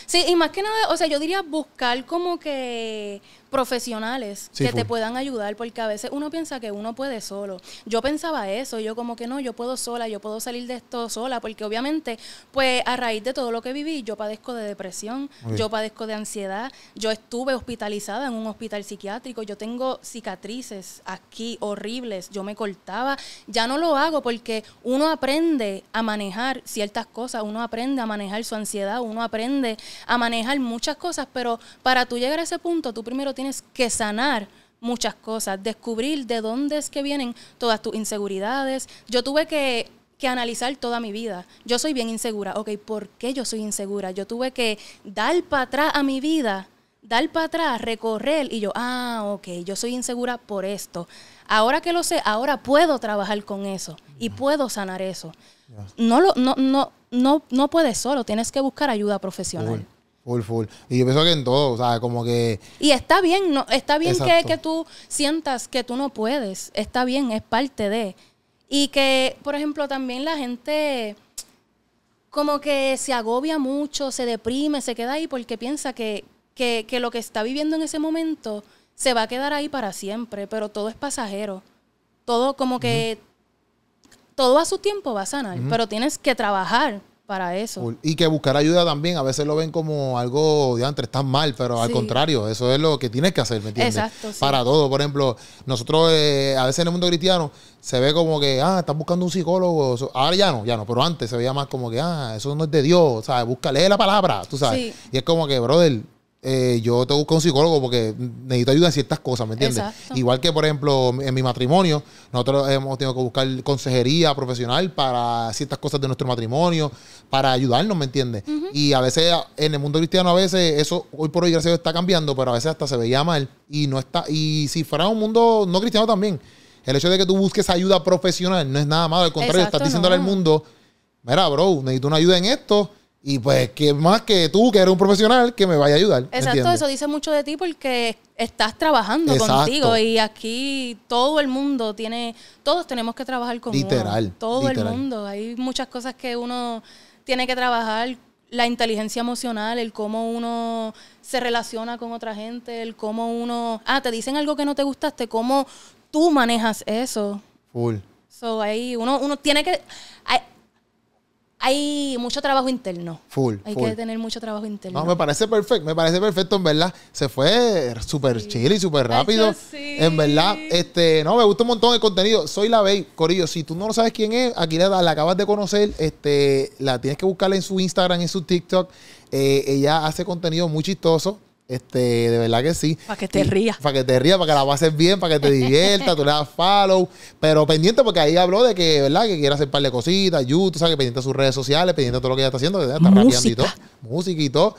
Sí, y más que nada, o sea, yo diría buscar como que profesionales sí, que te puedan ayudar, porque a veces uno piensa que uno puede solo. Yo pensaba eso, yo como que no, yo puedo sola, yo puedo salir de esto sola, porque obviamente, pues a raíz de todo lo que viví, yo padezco de depresión, okay, yo padezco de ansiedad, yo estuve hospitalizada en un hospital psiquiátrico, yo tengo cicatrices aquí horribles, yo me cortaba, ya no lo hago porque uno aprende a manejar ciertas cosas, uno aprende a manejar su ansiedad, uno aprende a manejar muchas cosas, pero para tú llegar a ese punto, tú primero tienes que sanar muchas cosas, descubrir de dónde es que vienen todas tus inseguridades. Yo tuve que analizar toda mi vida. Yo soy bien insegura. Ok, ¿por qué yo soy insegura? Yo tuve que dar para atrás a mi vida, dar para atrás, recorrer, y yo, ok, yo soy insegura por esto. Ahora que lo sé, ahora puedo trabajar con eso y puedo sanar eso. No puedes solo, tienes que buscar ayuda profesional. Full. Y yo pienso que en todo, o sea, como que... Y está bien, no, está bien que tú sientas que tú no puedes, está bien, es parte de... Y que, por ejemplo, también la gente como que se agobia mucho, se deprime, se queda ahí porque piensa que lo que está viviendo en ese momento se va a quedar ahí para siempre, pero todo es pasajero. Todo como que... Uh-huh. Todo a su tiempo va a sanar, pero tienes que trabajar para eso. Y que buscar ayuda también. A veces lo ven como algo, diantre, estás mal, pero al contrario, eso es lo que tienes que hacer, ¿me entiendes? Exacto, sí. Para todo. Por ejemplo, nosotros a veces en el mundo cristiano se ve como que, estás buscando un psicólogo. Ahora ya no, pero antes se veía más como que, eso no es de Dios, ¿sabes? Busca, lee la palabra, tú sabes. Sí. Y es como que, brother, yo tengo un psicólogo porque necesito ayuda en ciertas cosas, ¿me entiendes? Exacto. Igual que, por ejemplo, en mi matrimonio, nosotros hemos tenido que buscar consejería profesional para ciertas cosas de nuestro matrimonio, para ayudarnos, ¿me entiendes? Uh-huh. Y a veces, en el mundo cristiano, a veces, eso hoy por hoy, gracias a Dios, está cambiando, pero a veces hasta se veía mal y no está. Y si fuera un mundo no cristiano también, el hecho de que tú busques ayuda profesional no es nada malo, al contrario, exacto, estás diciéndole al mundo, mira, bro, necesito una ayuda en esto. Y pues, ¿qué más que tú, que eres un profesional, que me vaya a ayudar? Exacto, ¿entiendes? Eso dice mucho de ti porque estás trabajando, exacto, contigo. Y aquí todo el mundo tiene, todos tenemos que trabajar con literal, uno. Todo literal. El mundo. Hay muchas cosas que uno tiene que trabajar. La inteligencia emocional, el cómo uno se relaciona con otra gente, el cómo uno... Ah, te dicen algo que no te gustaste, cómo tú manejas eso. Full. So, ahí uno tiene que... Hay mucho trabajo interno. Full. Hay full. Que tener mucho trabajo interno. No, me parece perfecto, en verdad. Se fue súper sí. chill y súper rápido. Ay, yo sí. En verdad, no, me gusta un montón el contenido. Soy la Bey, Corillo. Si tú no lo sabes quién es, aquí la acabas de conocer. La tienes que buscarla en su Instagram, en su TikTok. Ella hace contenido muy chistoso. De verdad que sí. Para que te rías. Para que te rías, para que la pases bien, para que te diviertas, tú le das follow. Pero pendiente, porque ahí habló de que, ¿verdad? Que quiere hacer un par de cositas, YouTube, ¿sabes? Pendiente a sus redes sociales, pendiente a todo lo que ella está haciendo, está rapeando y todo. Música y todo.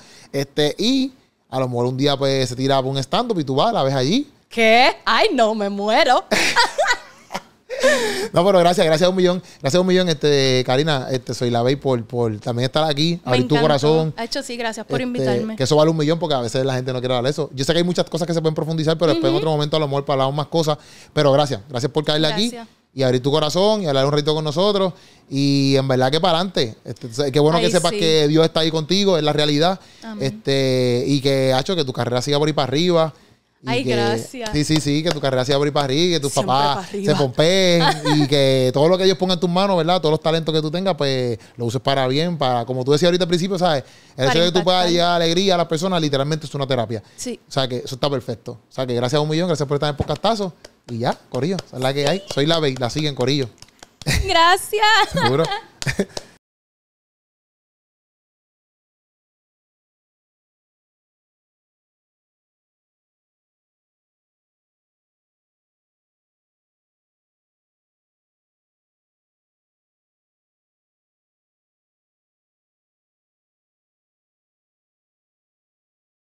Y a lo mejor un día pues se tira un stand-up y tú vas, la ves allí. ¿Qué? Ay, no, me muero. No, pero gracias a un millón. Gracias a un millón, Karina, soy la Bey por también estar aquí, abrir tu corazón. De hecho, sí, gracias por invitarme. Que eso vale un millón porque a veces la gente no quiere hablar de eso. Yo sé que hay muchas cosas que se pueden profundizar, pero después en otro momento a lo mejor hablamos más cosas. Pero gracias por caerle aquí y abrir tu corazón y hablar un ratito con nosotros. Y en verdad que para adelante. Qué bueno que sepas que Dios está ahí contigo, es la realidad. Amén. Y que ha hecho que tu carrera siga por ahí para arriba. Ay, que, gracias. Sí, que tu carrera se abra para arriba, que tus papás se pompeen y que todo lo que ellos pongan en tus manos, ¿verdad? Todos los talentos que tú tengas, pues lo uses para bien, para, como tú decías ahorita al principio, ¿sabes? El hecho de que tú puedas llevar alegría a las personas, literalmente es una terapia. Sí. O sea, que eso está perfecto. O sea, que gracias a un millón, gracias por estar en Podcastazo. Y ya, Corillo, es la que hay. Soy la Bey, la siguen, Corillo. Gracias. Seguro.